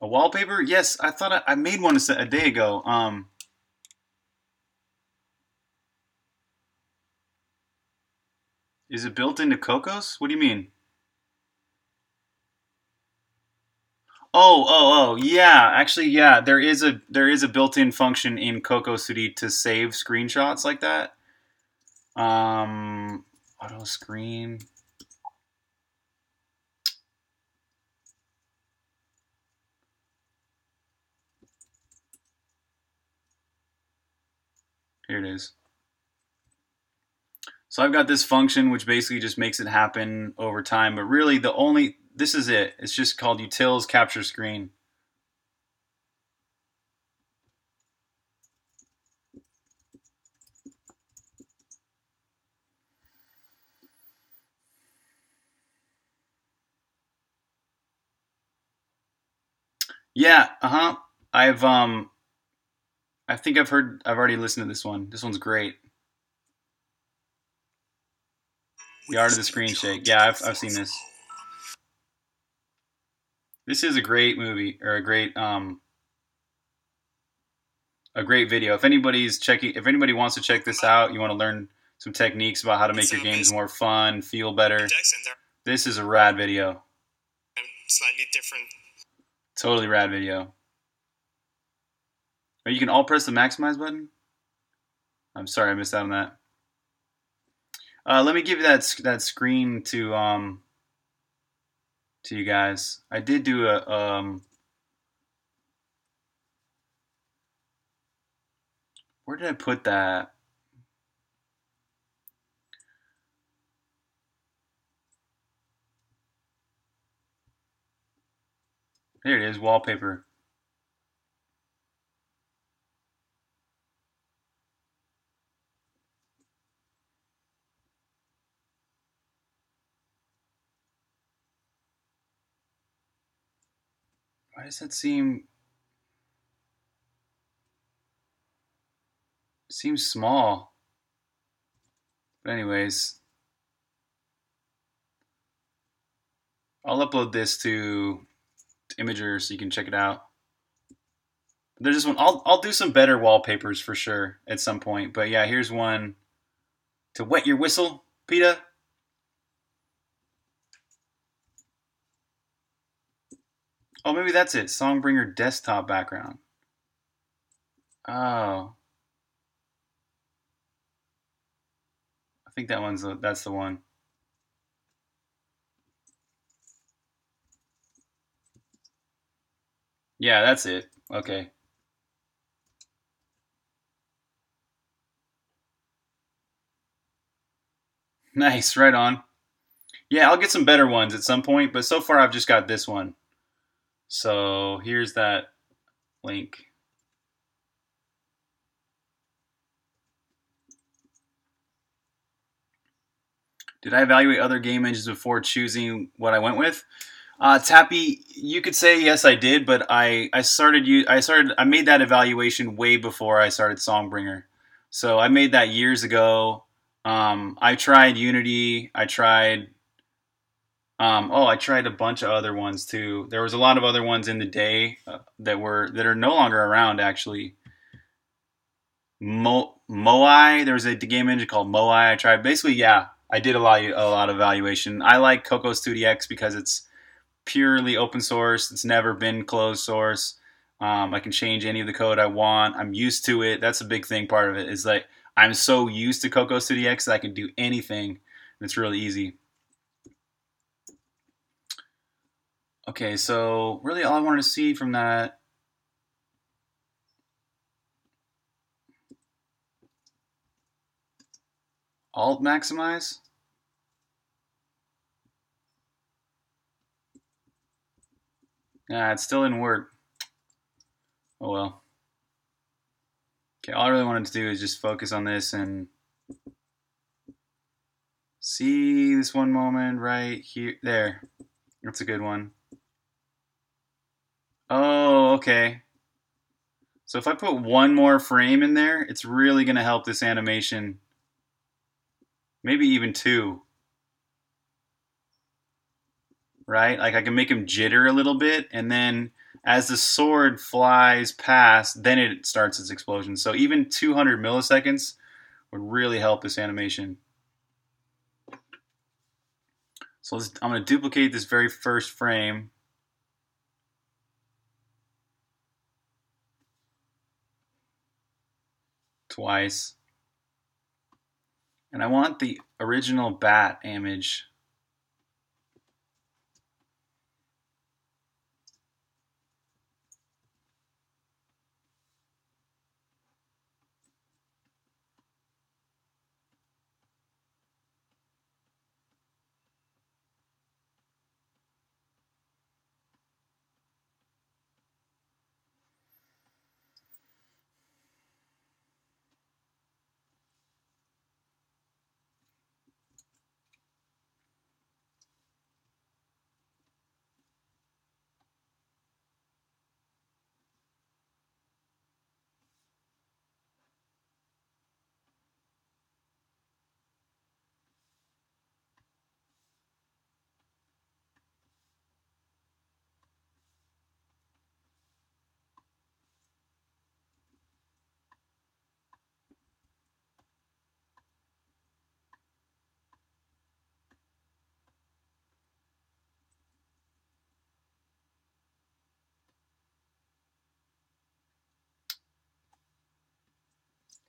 A wallpaper? Yes, I thought I, I made one a, a day ago. Um, is it built into Cocos? What do you mean? Oh, oh, oh, yeah, actually, yeah, there is a there is a built-in function in Cocos two D to save screenshots like that. Um, auto screen. Here it is. So I've got this function which basically just makes it happen over time, but really the only... This is it. It's just called utils capture screen. Yeah, uh-huh. I've um I think I've heard I've already listened to this one. This one's great. The Art of the Screen Shake. Yeah, I've I've seen this. This is a great movie, or a great, um, a great video. If anybody's checking, if anybody wants to check this out, you want to learn some techniques about how to make your games more fun, feel better. This is a rad video. Slightly different. Totally rad video. Or you can all press the maximize button. I'm sorry, I missed out on that. Uh, let me give that that screen to. Um, to you guys. I did do a, um, where did I put that? There it is, wallpaper. Why does that seem seems small? But anyways, I'll upload this to, to Imgur so you can check it out. There's this one. I'll I'll do some better wallpapers for sure at some point. But yeah, here's one to wet your whistle, PETA. Oh, maybe that's it. Songbringer desktop background. Oh. I think that one's the, that's the one. Yeah, that's it. Okay. Nice, right on. Yeah, I'll get some better ones at some point, but so far I've just got this one. So here's that link. Did I evaluate other game engines before choosing what I went with? Uh, Tappy, you could say yes, I did, but I I started you I started I made that evaluation way before I started Songbringer, so I made that years ago. Um, I tried Unity. I tried. Um, oh, I tried a bunch of other ones too. There was a lot of other ones in the day uh, that were that are no longer around actually. Mo Moai, there was a game engine called Moai. I tried basically, yeah. I did a lot of, a lot of evaluation. I like Cocos two d x because it's purely open source. It's never been closed source. Um, I can change any of the code I want. I'm used to it. That's a big thing. Part of it is like I'm so used to Cocos two d x that I can do anything. And it's really easy. Okay, so really all I wanted to see from that. Alt maximize. Nah, it still didn't work. Oh well. Okay, all I really wanted to do is just focus on this and see this one moment right here. There. That's a good one. Oh, okay. So if I put one more frame in there, it's really going to help this animation. Maybe even two. Right? Like I can make him jitter a little bit, and then as the sword flies past, then it starts its explosion. So even two hundred milliseconds would really help this animation. So let's, I'm going to duplicate this very first frame. Twice. And I want the original bat image.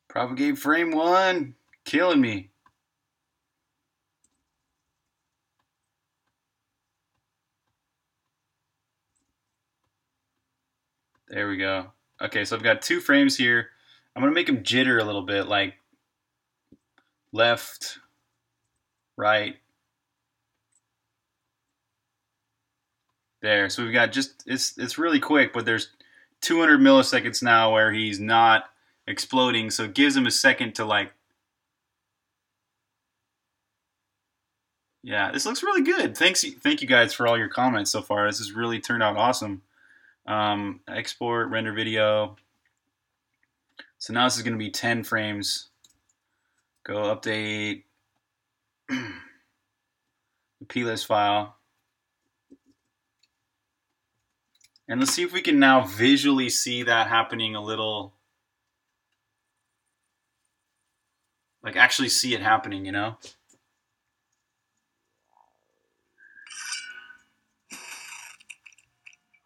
Propagate frame one, killing me. There we go. Okay, so I've got two frames here. I'm gonna make them jitter a little bit, like left, right. There, so we've got just, it's, it's really quick, but there's two hundred milliseconds now where he's not exploding, so it gives him a second to like. Yeah, this looks really good. Thanks, thank you guys for all your comments so far. This has really turned out awesome. Um, export, render video. So now this is going to be ten frames. Go update the plist file. And let's see if we can now visually see that happening a little. Like actually see it happening, you know?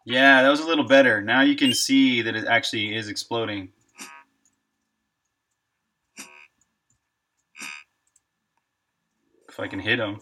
Yeah, that was a little better. Now you can see that it actually is exploding. If I can hit him.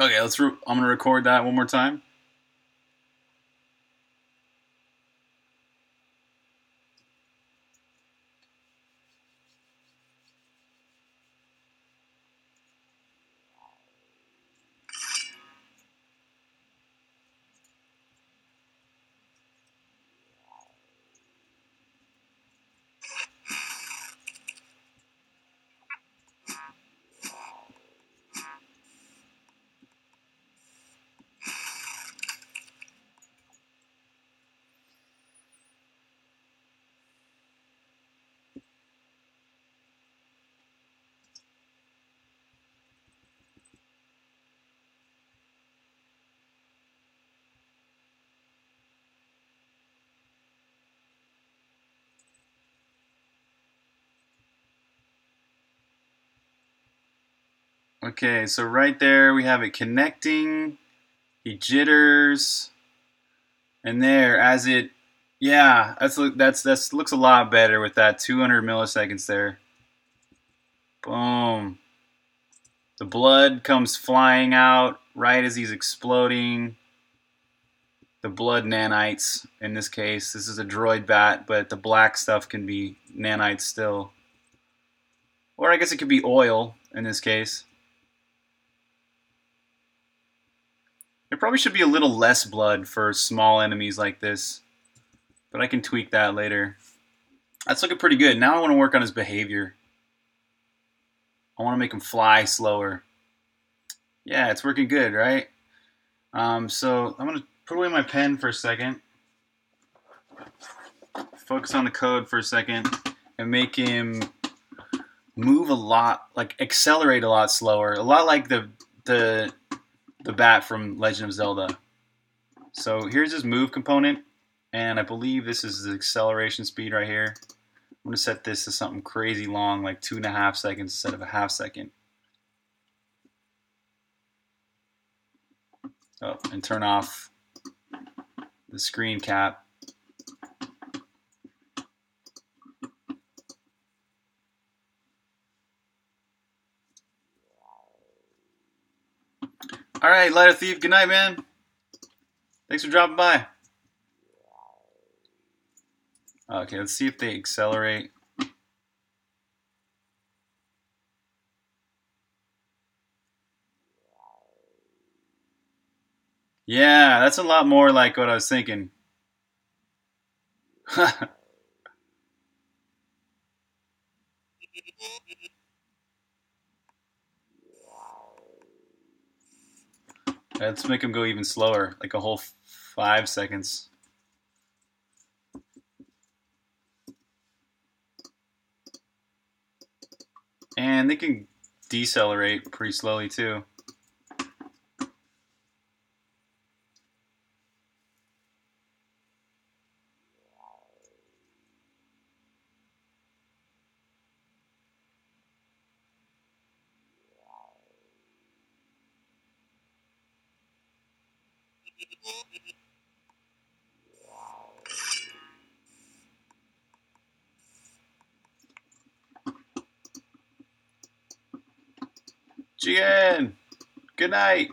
Okay, let's. Re- I'm gonna record that one more time. Okay, so right there we have it connecting, he jitters, and there as it, yeah, that's that's that's looks a lot better with that two hundred milliseconds there. Boom. The blood comes flying out right as he's exploding. The blood nanites in this case. This is a Droidbat, but the black stuff can be nanites still. Or I guess it could be oil in this case. There probably should be a little less blood for small enemies like this, but I can tweak that later. That's looking pretty good. Now I want to work on his behavior. I want to make him fly slower. Yeah, it's working good, right? Um, so I'm going to put away my pen for a second. Focus on the code for a second and make him move a lot, like accelerate a lot slower. A lot like the the... the bat from Legend of Zelda. So here's his move component, and I believe this is the acceleration speed right here. I'm going to set this to something crazy long, like two and a half seconds instead of a half second. Oh, and turn off the screen cap. All right, Lighter Thief, good night, man. Thanks for dropping by. Okay, let's see if they accelerate. Yeah, that's a lot more like what I was thinking. Let's make him go even slower, like a whole five seconds. And they can decelerate pretty slowly too. Jigen, good night.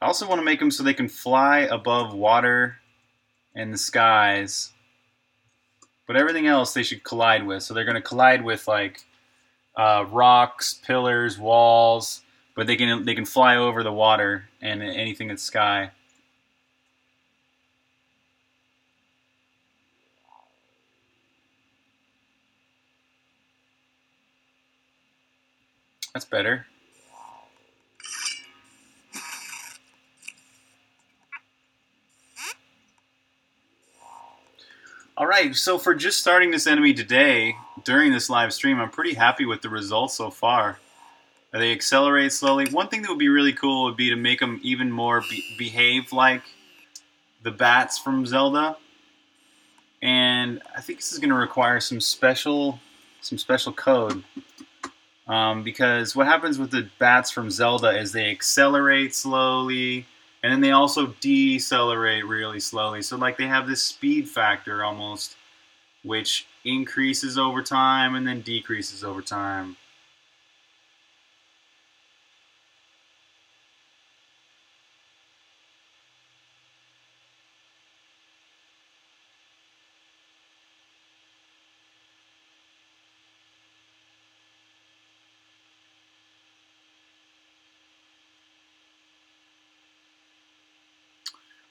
I also want to make them so they can fly above water and the skies, but everything else they should collide with. So they're going to collide with like uh, rocks, pillars, walls, but they can they can fly over the water and anything that's sky. That's better. All right, so for just starting this enemy today, during this live stream, I'm pretty happy with the results so far. They accelerate slowly. One thing that would be really cool would be to make them even more be behave like the bats from Zelda. And I think this is going to require some special, some special code. Um, because what happens with the bats from Zelda is they accelerate slowly, and then they also decelerate really slowly. So like they have this speed factor almost, which increases over time and then decreases over time.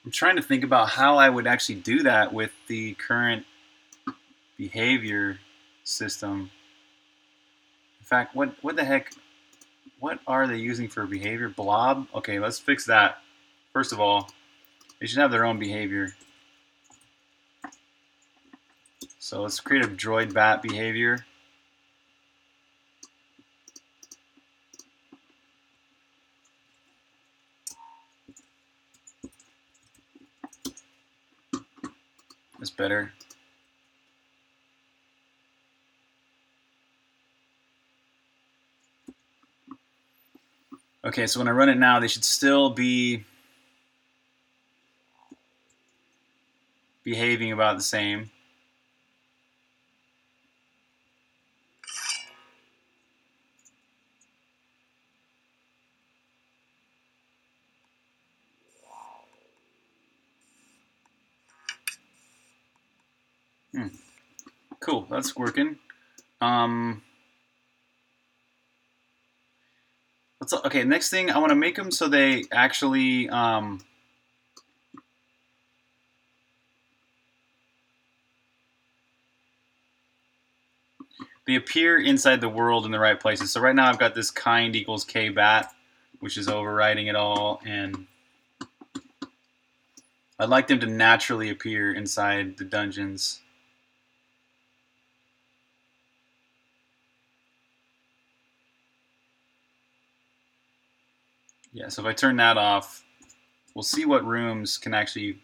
I'm trying to think about how I would actually do that with the current behavior system. In fact, what what the heck, what are they using for behavior? Blob? Okay, let's fix that. First of all, they should have their own behavior. So let's create a Droidbat behavior. That's better. Okay, so when I run it now, they should still be behaving about the same. Hmm. Cool, that's working. Um, let's, okay, next thing, I want to make them so they actually um, they appear inside the world in the right places. So right now I've got this kind equals k bat, which is overriding it all, and I'd like them to naturally appear inside the dungeons. Yeah, so if I turn that off, we'll see what rooms can actually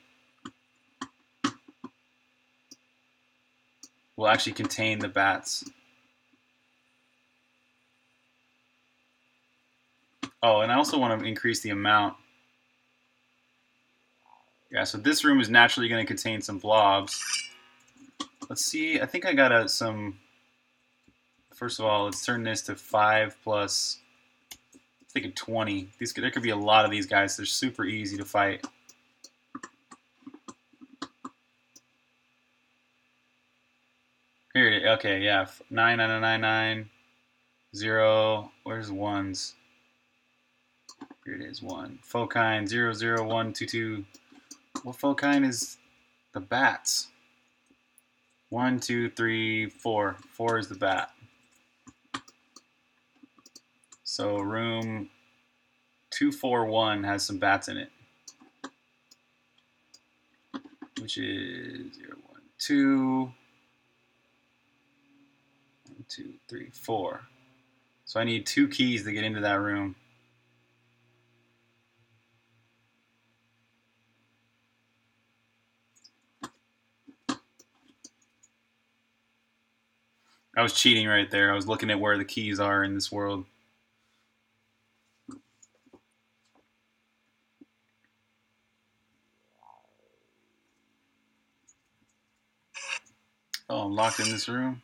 will actually contain the bats. Oh, and I also want to increase the amount. Yeah, so this room is naturally going to contain some blobs. Let's see, I think I got a, some... First of all, let's turn this to five plus... I think of twenty. These could, there could be a lot of these guys. They're super easy to fight. Here it is. Okay, yeah. Nine, nine, nine, nine, zero. Where's ones? Here it is. One. Fokine. Zero, zero, one, two, two. Well, Fokine is the bats. One, two, three, four. Four is the bat. So room two forty-one has some bats in it, which is zero, one, two, one, two, three, four. So I need two keys to get into that room. I was cheating right there. I was looking at where the keys are in this world. Oh, I'm locked in this room.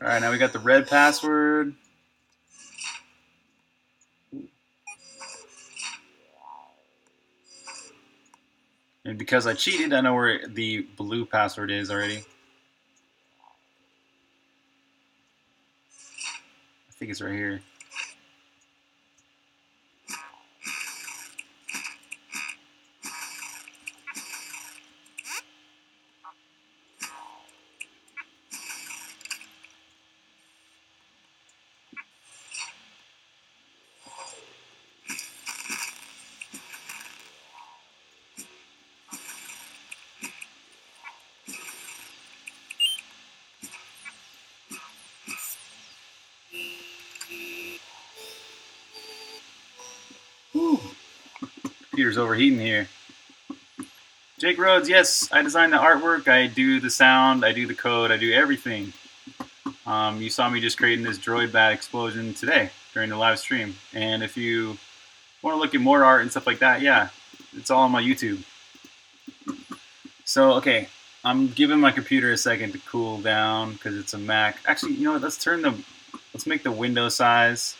All right, now we got the red password. And because I cheated, I know where the blue password is already. I think it's right here. Computer's overheating here. Jake Rhodes, yes, I design the artwork, I do the sound, I do the code, I do everything. Um, you saw me just creating this Droidbat explosion today during the live stream. And if you want to look at more art and stuff like that, yeah, it's all on my YouTube. So, okay, I'm giving my computer a second to cool down because it's a Mac. Actually, you know what, let's turn the, let's make the window size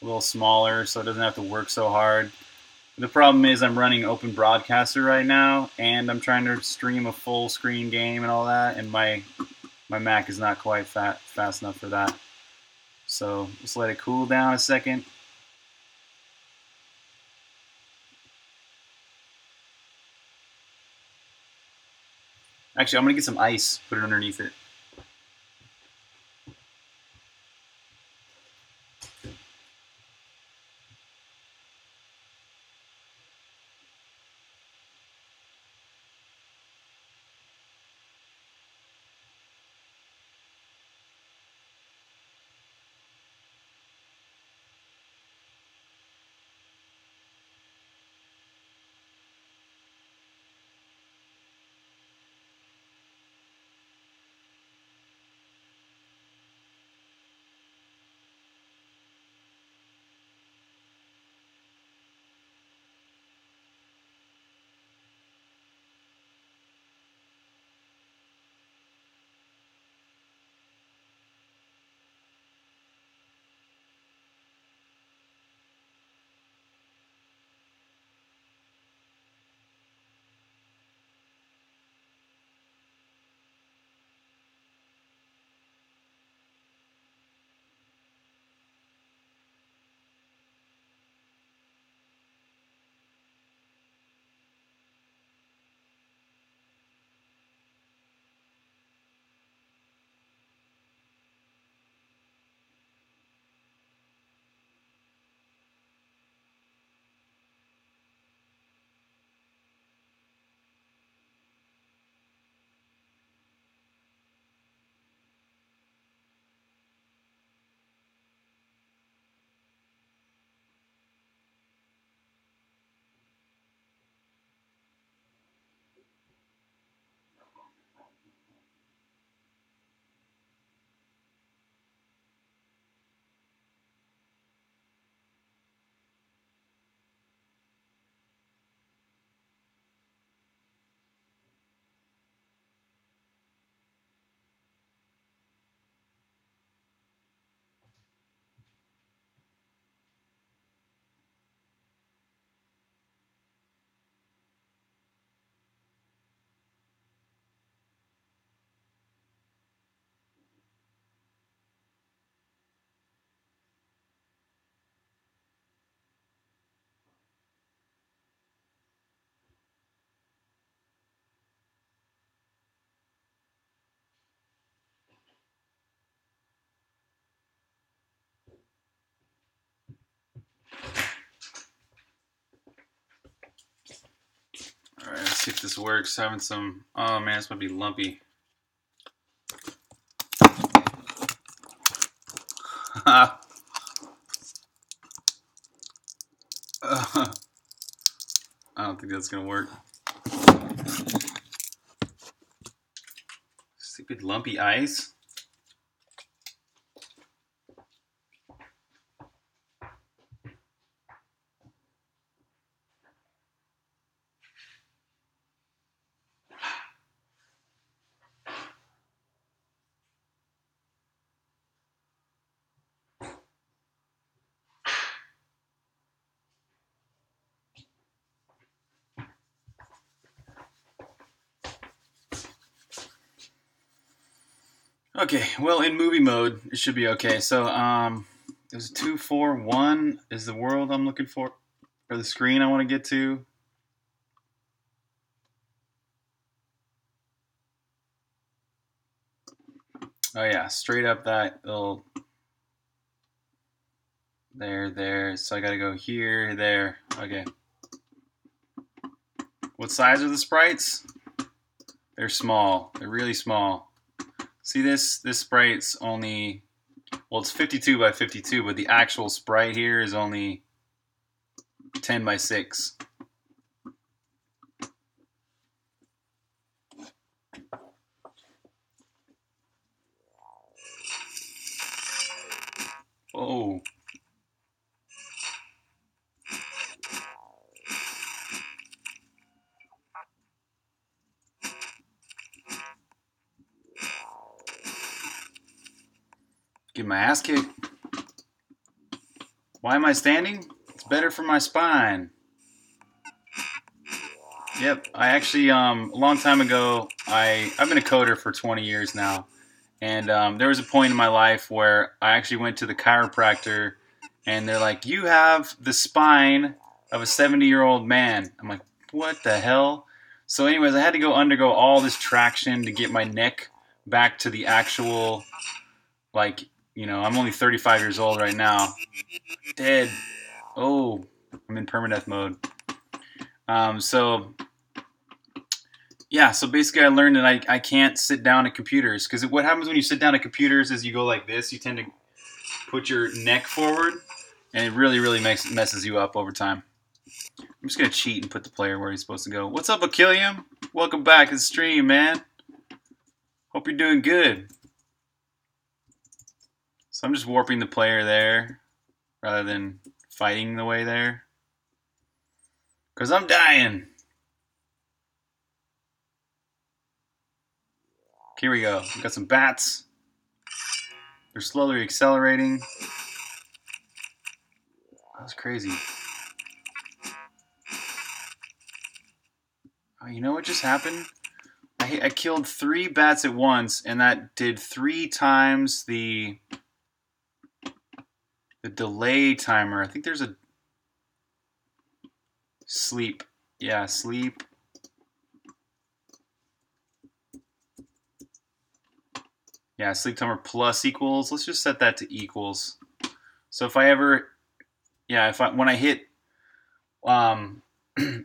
a little smaller so it doesn't have to work so hard. The problem is I'm running Open Broadcaster right now, and I'm trying to stream a full screen game and all that, and my my Mac is not quite fat, fast enough for that. So just let it cool down a second. Actually, I'm gonna get some ice, put it underneath it. Alright, let's see if this works. Having some, oh man, it's gonna be lumpy. uh, I don't think that's gonna work. Stupid lumpy ice. Okay, well, in movie mode, it should be okay. So, um, there's two, four, one is the world I'm looking for, or the screen I want to get to. Oh yeah, straight up that little, there, there. So I gotta go here, there. Okay. What size are the sprites? They're small. They're really small. See this? This sprite's only, well, it's fifty-two by fifty-two, but the actual sprite here is only ten by six. Oh. Get my ass kicked. Why am I standing? It's better for my spine. Yep, I actually, um, a long time ago, I, I've been a coder for twenty years now, and um, there was a point in my life where I actually went to the chiropractor, and they're like, you have the spine of a seventy-year-old man. I'm like, what the hell? So anyways, I had to go undergo all this traction to get my neck back to the actual, like, you know, I'm only thirty-five years old right now. Dead. Oh, I'm in permadeath mode. Um, so, yeah, so basically I learned that I, I can't sit down at computers. Because what happens when you sit down at computers is you go like this. You tend to put your neck forward. And it really, really makes, messes you up over time. I'm just going to cheat and put the player where he's supposed to go. What's up, Achilleum? Welcome back to the stream, man. Hope you're doing good. So I'm just warping the player there, rather than fighting the way there. Because I'm dying! Here we go. We've got some bats. They're slowly accelerating. That was crazy. Oh, you know what just happened? I, I killed three bats at once, and that did three times the... the delay timer. I think there's a sleep. Yeah, sleep. Yeah, sleep timer plus equals. Let's just set that to equals. So if I ever, yeah, if I when I hit, um,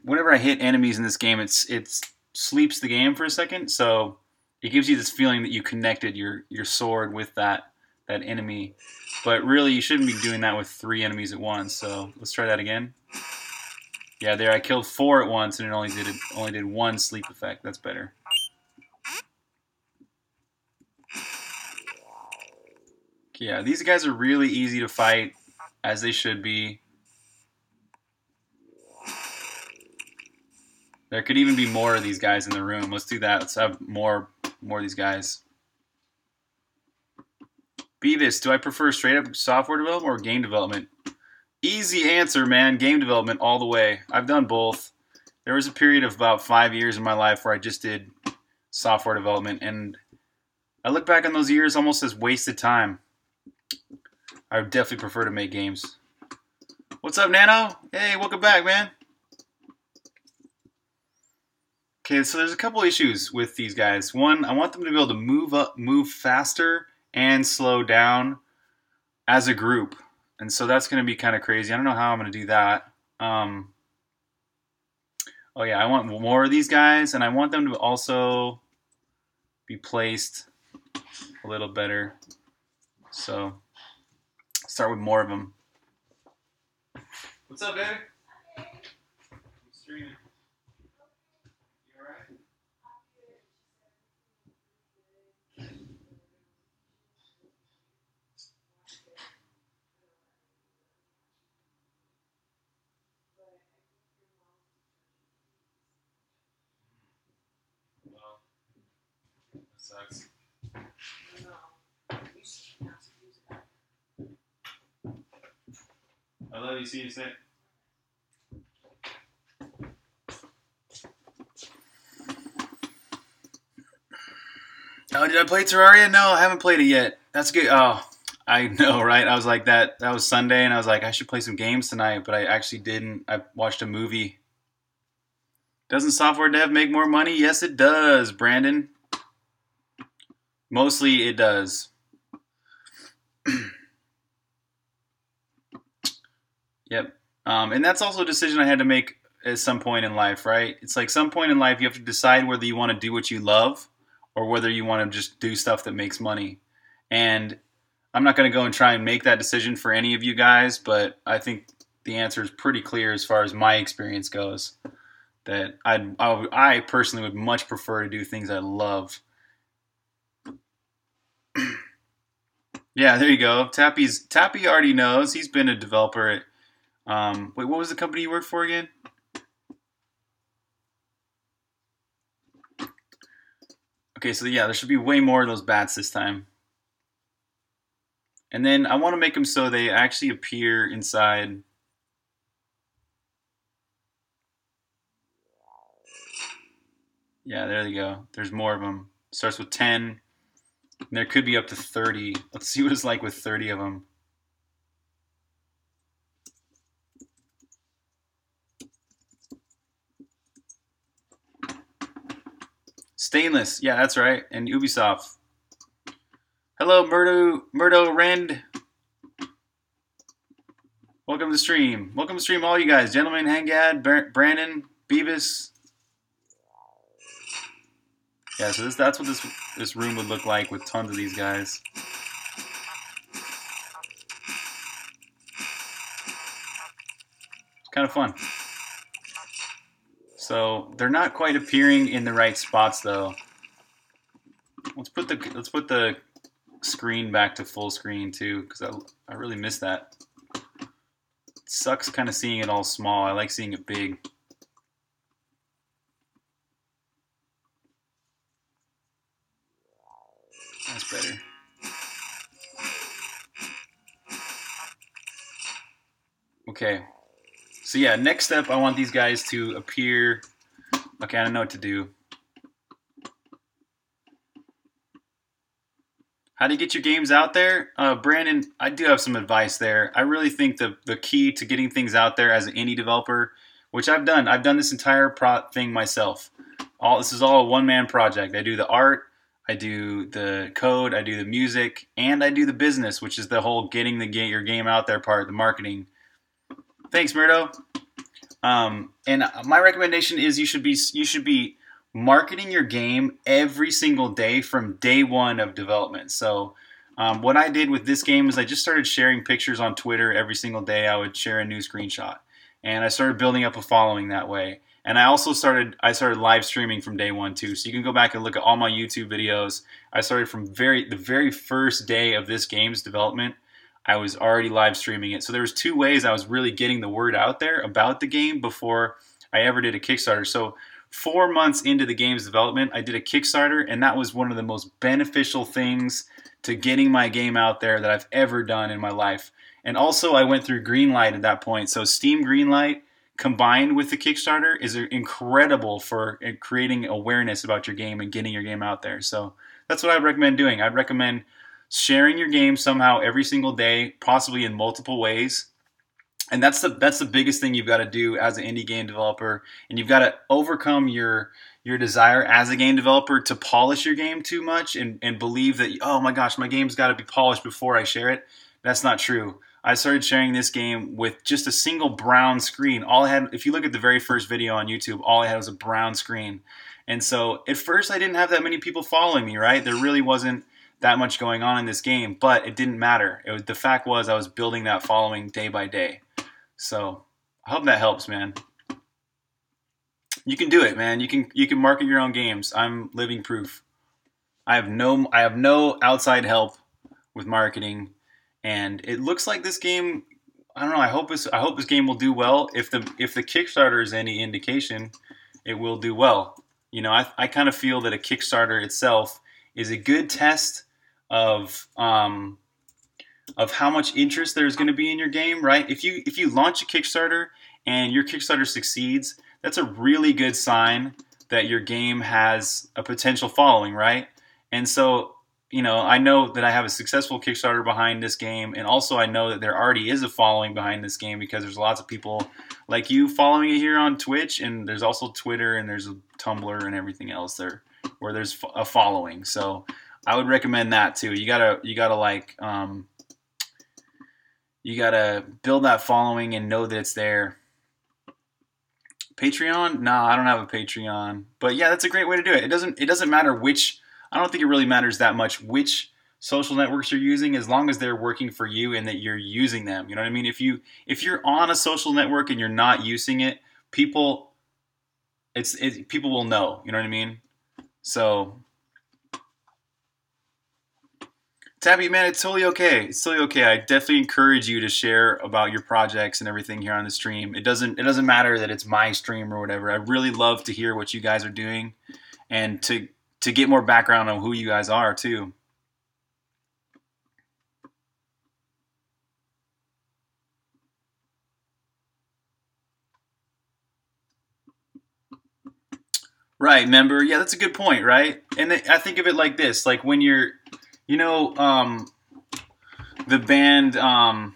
whenever I hit enemies in this game, it's it's sleeps the game for a second. So it gives you this feeling that you connected your your sword with that. That enemy, but really you shouldn't be doing that with three enemies at once. So let's try that again. Yeah, there I killed four at once, and it only did it only did one sleep effect. That's better. Yeah, these guys are really easy to fight, as they should be. There could even be more of these guys in the room. Let's do that. Let's have more more of these guys. Beavis, do I prefer straight-up software development or game development? Easy answer, man. Game development all the way. I've done both. There was a period of about five years in my life where I just did software development, and I look back on those years almost as wasted time. I would definitely prefer to make games. What's up, Nano? Hey, welcome back, man. Okay, so there's a couple issues with these guys. One, I want them to be able to move up, move faster, and slow down as a group. And so that's going to be kind of crazy. I don't know how I'm going to do that. Um, oh yeah, I want more of these guys, and I want them to also be placed a little better. So start with more of them. What's up, baby? I'm streaming. Sucks. I love you. See you soon. oh, did I play Terraria? No, I haven't played it yet. That's good. Oh, I know, right? I was like, that That was Sunday, and I was like, I should play some games tonight, but I actually didn't. I watched a movie. Doesn't software dev make more money? Yes, it does, Brandon. Mostly it does. Yep. Um, and that's also a decision I had to make at some point in life, right? It's like some point in life you have to decide whether you want to do what you love or whether you want to just do stuff that makes money. And I'm not going to go and try and make that decision for any of you guys, but I think the answer is pretty clear as far as my experience goes, that I'd, I I personally would much prefer to do things I love. Yeah, there you go. Tappy's Tappy already knows. He's been a developer at Um, wait, what was the company you worked for again? Okay, so yeah, there should be way more of those bats this time. And then I want to make them so they actually appear inside. Yeah, there they go. There's more of them. Starts with ten. And there could be up to thirty. Let's see what it's like with thirty of them. Stainless, yeah, that's right, and Ubisoft. Hello, Murdo, Murdo Rend. Welcome to the stream. Welcome to the stream, all you guys. Gentlemen, Hangad, Brandon, Beavis. Yeah, so this, that's what this, this room would look like with tons of these guys. It's kind of fun. So they're not quite appearing in the right spots though. Let's put the let's put the screen back to full screen too, because I I really miss that. It sucks kind of seeing it all small. I like seeing it big. That's better. Okay. So yeah, next step, I want these guys to appear. Okay, I don't know what to do. How do you get your games out there? Uh, Brandon, I do have some advice there. I really think the, the key to getting things out there as an indie developer, which I've done, I've done this entire pro thing myself. All this is all a one-man project. I do the art, I do the code, I do the music, and I do the business, which is the whole getting the get your game out there part, the marketing. Thanks, Murdo. Um, and my recommendation is you should be you should be marketing your game every single day from day one of development. So um, what I did with this game is I just started sharing pictures on Twitter every single day. I would share a new screenshot, and I started building up a following that way. And I also started I started live streaming from day one too. So you can go back and look at all my YouTube videos. I started from very the very first day of this game's development. I was already live streaming it. So there was two ways I was really getting the word out there about the game before I ever did a Kickstarter. So four months into the game's development, I did a Kickstarter, and that was one of the most beneficial things to getting my game out there that I've ever done in my life. And also I went through Greenlight at that point. So Steam Greenlight combined with the Kickstarter is incredible for creating awareness about your game and getting your game out there. So that's what I'd recommend doing. I'd recommend sharing your game somehow every single day, possibly in multiple ways. And that's the that's the biggest thing you've got to do as an indie game developer. And you've got to overcome your your desire as a game developer to polish your game too much and, and believe that, oh my gosh, my game's got to be polished before I share it. That's not true. I started sharing this game with just a single brown screen. All I had, if you look at the very first video on YouTube, all I had was a brown screen. And so at first I didn't have that many people following me, right? There really wasn't that much going on in this game, but it didn't matter. It was, the fact was I was building that following day by day. So I hope that helps, man. You can do it, man. You can you can market your own games. I'm living proof. I have no I have no outside help with marketing, and it looks like this game. I don't know. I hope this I hope this game will do well. If the if the Kickstarter is any indication, it will do well. You know, I I kind of feel that a Kickstarter itself is a good test of um, of how much interest there's going to be in your game, right? If you if you launch a Kickstarter and your Kickstarter succeeds, that's a really good sign that your game has a potential following, right? And so, you know, I know that I have a successful Kickstarter behind this game, and also I know that there already is a following behind this game because there's lots of people like you following it here on Twitch, and there's also Twitter, and there's a Tumblr and everything else there where there's a following. So I would recommend that too. You gotta, you gotta like, um, you gotta build that following and know that it's there. Patreon? Nah, I don't have a Patreon, but yeah, that's a great way to do it. It doesn't, it doesn't matter which. I don't think it really matters that much which social networks you're using, as long as they're working for you and that you're using them. You know what I mean? If you if you're on a social network and you're not using it, people, it's it, people will know. You know what I mean? So, Tabby, man, it's totally okay. It's totally okay. I definitely encourage you to share about your projects and everything here on the stream. It doesn't it doesn't matter that it's my stream or whatever. I really love to hear what you guys are doing, and to. to get more background on who you guys are too. Right, member. Yeah, that's a good point, right? And I think of it like this, like when you're, you know, um, the band um,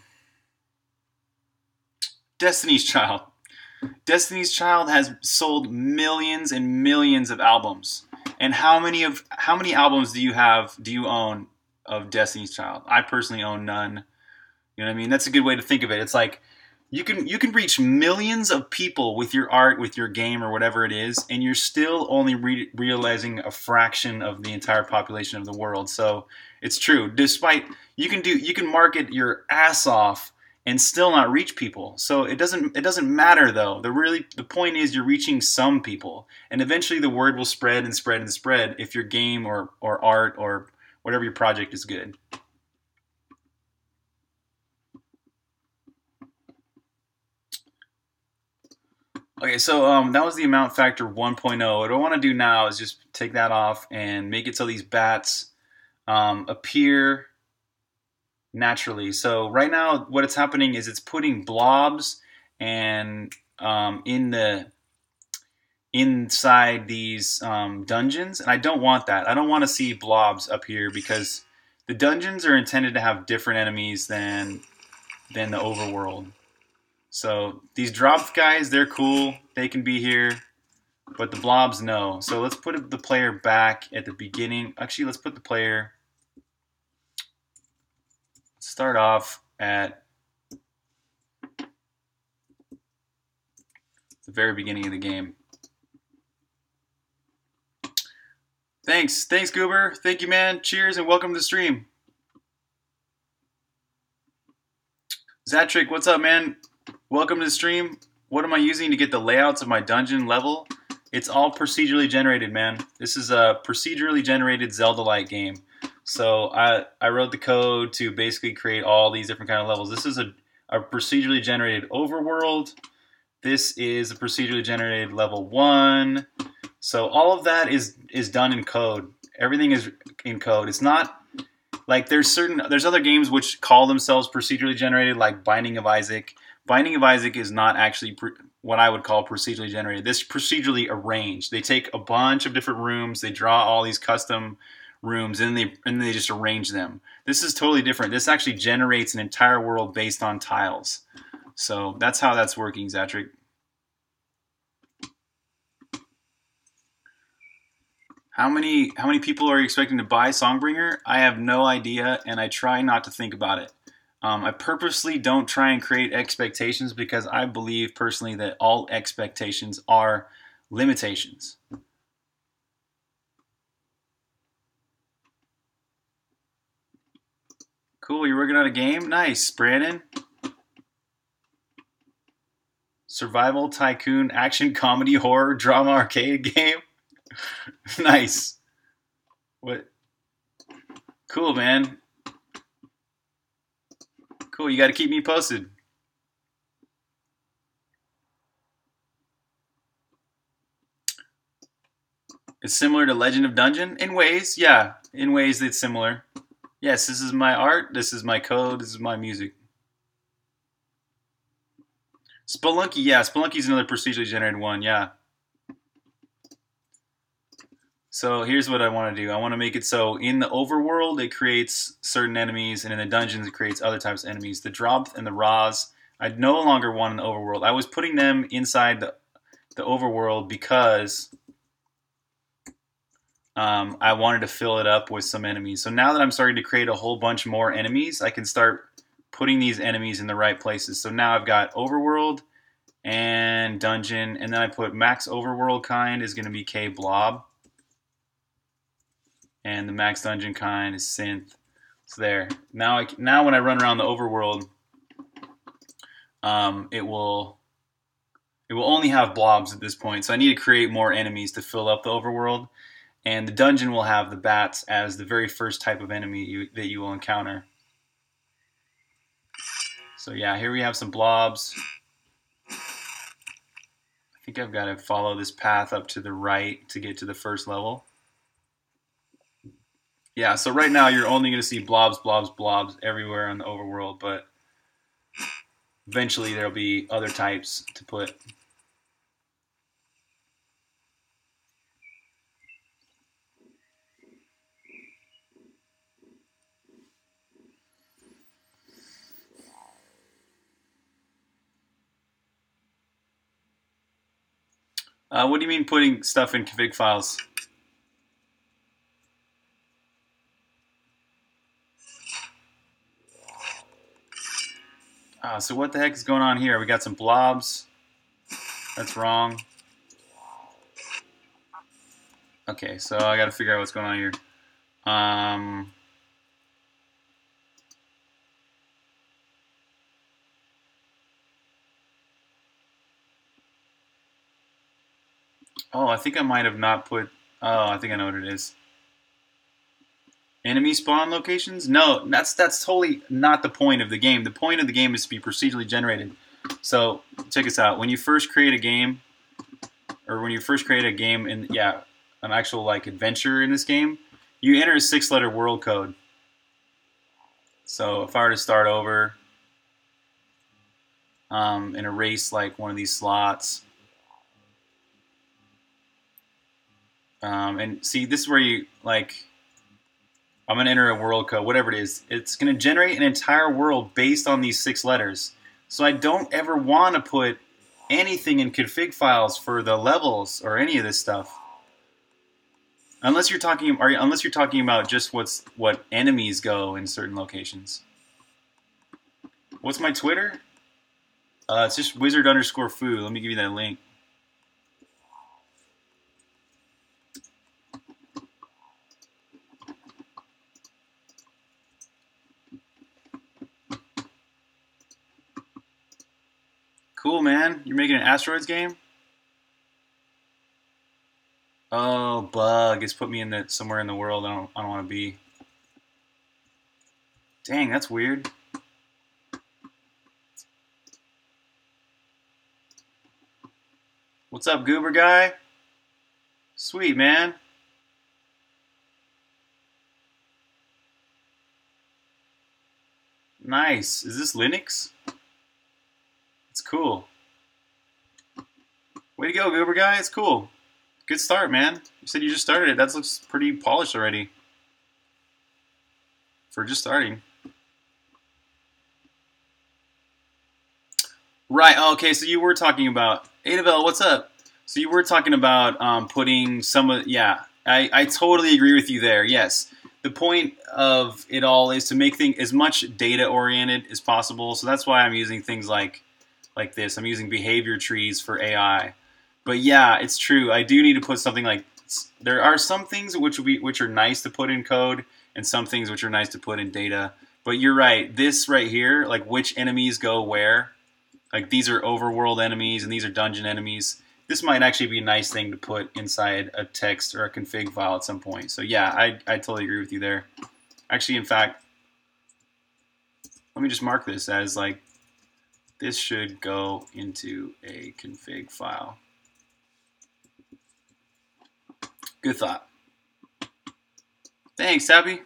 Destiny's Child. Destiny's Child has sold millions and millions of albums. And how many of how many albums do you have? Do you own of Destiny's Child? I personally own none. You know what I mean? That's a good way to think of it. It's like you can you can reach millions of people with your art, with your game, or whatever it is, and you're still only re- realizing a fraction of the entire population of the world. So it's true. Despite you can do you can market your ass off and still not reach people. So it doesn't it doesn't matter though. The really the point is you're reaching some people, and eventually the word will spread and spread and spread if your game or or art or whatever your project is good. Okay, so um, that was the amount factor one point oh. What I want to do now is just take that off and make it so these bats um, appear naturally. So right now what it's happening is it's putting blobs and um, in the inside these um, dungeons, and I don't want that. I don't want to see blobs up here because the dungeons are intended to have different enemies than than the overworld. So these drop guys, they're cool, they can be here, but the blobs no. So let's put the player back at the beginning. Actually, let's put the player start off at the very beginning of the game. Thanks. Thanks, Goober. Thank you, man. Cheers and welcome to the stream. Zatrick, what's up, man? Welcome to the stream. What am I using to get the layouts of my dungeon level? It's all procedurally generated, man. This is a procedurally generated Zelda-like game. So I, I wrote the code to basically create all these different kind of levels. This is a, a procedurally generated overworld. This is a procedurally generated level one. So all of that is is done in code. Everything is in code. It's not like there's certain there's other games which call themselves procedurally generated, like Binding of Isaac. Binding of Isaac is not actually pre- what I would call procedurally generated. This is procedurally arranged. They take a bunch of different rooms. They draw all these custom rooms and they and they just arrange them. This is totally different. This actually generates an entire world based on tiles. So that's how that's working, Zatrick. How many how many people are you expecting to buy Songbringer? I have no idea, and I try not to think about it. Um, I purposely don't try and create expectations because I believe personally that all expectations are limitations. Cool, you're working on a game? Nice, Brandon. Survival, tycoon, action, comedy, horror, drama, arcade game. Nice. What? Cool, man. Cool, you got to keep me posted. It's similar to Legend of Dungeon? In ways, yeah. In ways, it's similar. Yes, this is my art, this is my code, this is my music. Spelunky, yeah, Spelunky's another procedurally generated one, yeah. So here's what I want to do. I want to make it so in the overworld, it creates certain enemies, and in the dungeons, it creates other types of enemies. The Drob and the Ra's, I no longer want in the overworld. I was putting them inside the, the overworld because um, I wanted to fill it up with some enemies. So now that I'm starting to create a whole bunch more enemies, I can start putting these enemies in the right places. So now I've got overworld and dungeon, and then I put max overworld kind is going to be K blob, and the max dungeon kind is synth. So there. Now, I, now when I run around the overworld, Um, it will it will only have blobs at this point, so I need to create more enemies to fill up the overworld. And the dungeon will have the bats as the very first type of enemy you, that you will encounter. So yeah, here we have some blobs. I think I've got to follow this path up to the right to get to the first level. Yeah, so right now you're only going to see blobs, blobs, blobs everywhere on the overworld, but eventually there'll be other types to put. Uh, what do you mean putting stuff in config files? Ah, so what the heck is going on here? We got some blobs. That's wrong. Okay, so I got to figure out what's going on here. Um, oh, I think I might have not put... Oh, I think I know what it is. Enemy spawn locations? No, that's that's totally not the point of the game. The point of the game is to be procedurally generated. So check this out. When you first create a game, or when you first create a game in yeah, an actual like adventure in this game, you enter a six-letter world code. So if I were to start over um, and erase like one of these slots. Um, and see, this is where you like. I'm going to enter a world code, whatever it is. It's going to generate an entire world based on these six letters. So I don't ever want to put anything in config files for the levels or any of this stuff. Unless you're talking, or unless you're talking about just what's what enemies go in certain locations. What's my Twitter? Uh, it's just wizard underscore foo. Let me give you that link. Cool, man. You're making an asteroids game? Oh, bug. It's put me in the, somewhere in the world I don't, I don't want to be. Dang, that's weird. What's up, Goober guy? Sweet, man. Nice. Is this Linux? It's cool. Way to go, Goober guy. It's cool. Good start, man. You said you just started it. That looks pretty polished already. For just starting. Right. Oh, okay. So you were talking about... Annabelle, what's up? So you were talking about um, putting some of... Yeah. I, I totally agree with you there. Yes. The point of it all is to make things as much data-oriented as possible. So that's why I'm using things like... Like this, I'm using behavior trees for A I, but yeah, it's true. I do need to put something like there are some things which we which are nice to put in code, and some things which are nice to put in data. But you're right. This right here, like which enemies go where, like these are overworld enemies and these are dungeon enemies. This might actually be a nice thing to put inside a text or a config file at some point. So yeah, I I totally agree with you there. Actually, in fact, let me just mark this as like. This should go into a config file. Good thought. Thanks, Chappie.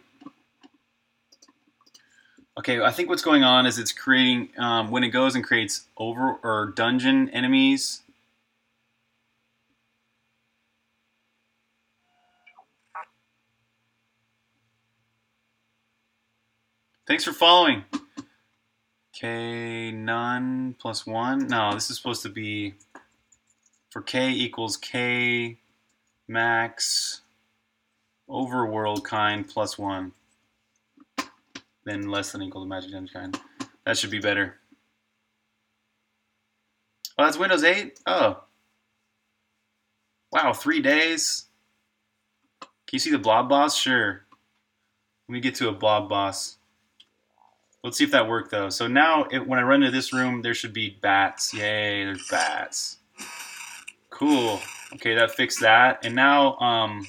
Okay, I think what's going on is it's creating, um, when it goes and creates over or dungeon enemies. Thanks for following. K none plus one. No, this is supposed to be for K equals K max overworld kind plus one. Then less than equal to magic dungeon kind. That should be better. Oh, that's Windows eight? Oh. Wow, three days. Can you see the blob boss? Sure. Let me get to a blob boss. Let's see if that worked, though. So now, it, when I run into this room, there should be bats. Yay, there's bats. Cool. Okay, that fixed that. And now, um...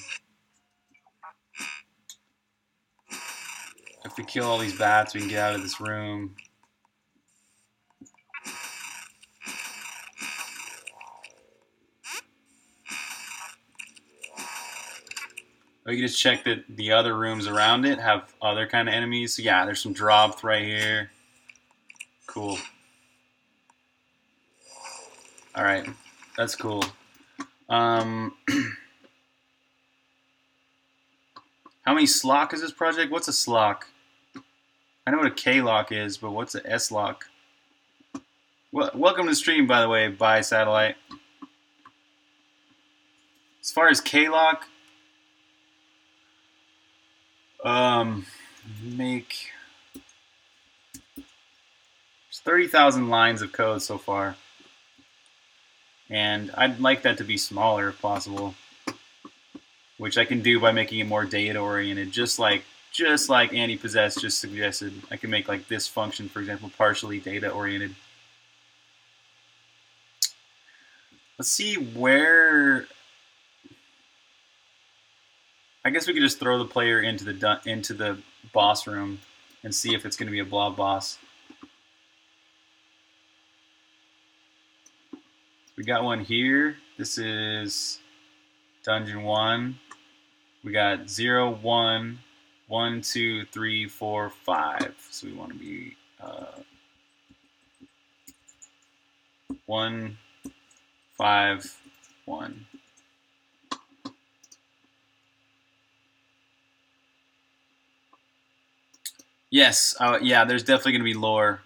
if we kill all these bats, we can get out of this room. Or you can just check that the other rooms around it have other kind of enemies. So yeah, there's some drops right here. Cool. All right, that's cool. Um, how many slock is this project? What's a slock? I know what a K-lock is, but what's a S-lock? Well, welcome to the stream, by the way, by satellite. As far as K-lock, Um, make thirty thousand lines of code so far, and I'd like that to be smaller if possible, which I can do by making it more data oriented, just like just like Andy Possessed just suggested. I can make like this function, for example, partially data oriented. Let's see where. I guess we could just throw the player into the into the boss room and see if it's going to be a blob boss. We got one here. This is dungeon one. We got zero, one, one, two, three, four, five. So we want to be uh, one, five, one. Yes, uh, yeah, there's definitely going to be lore.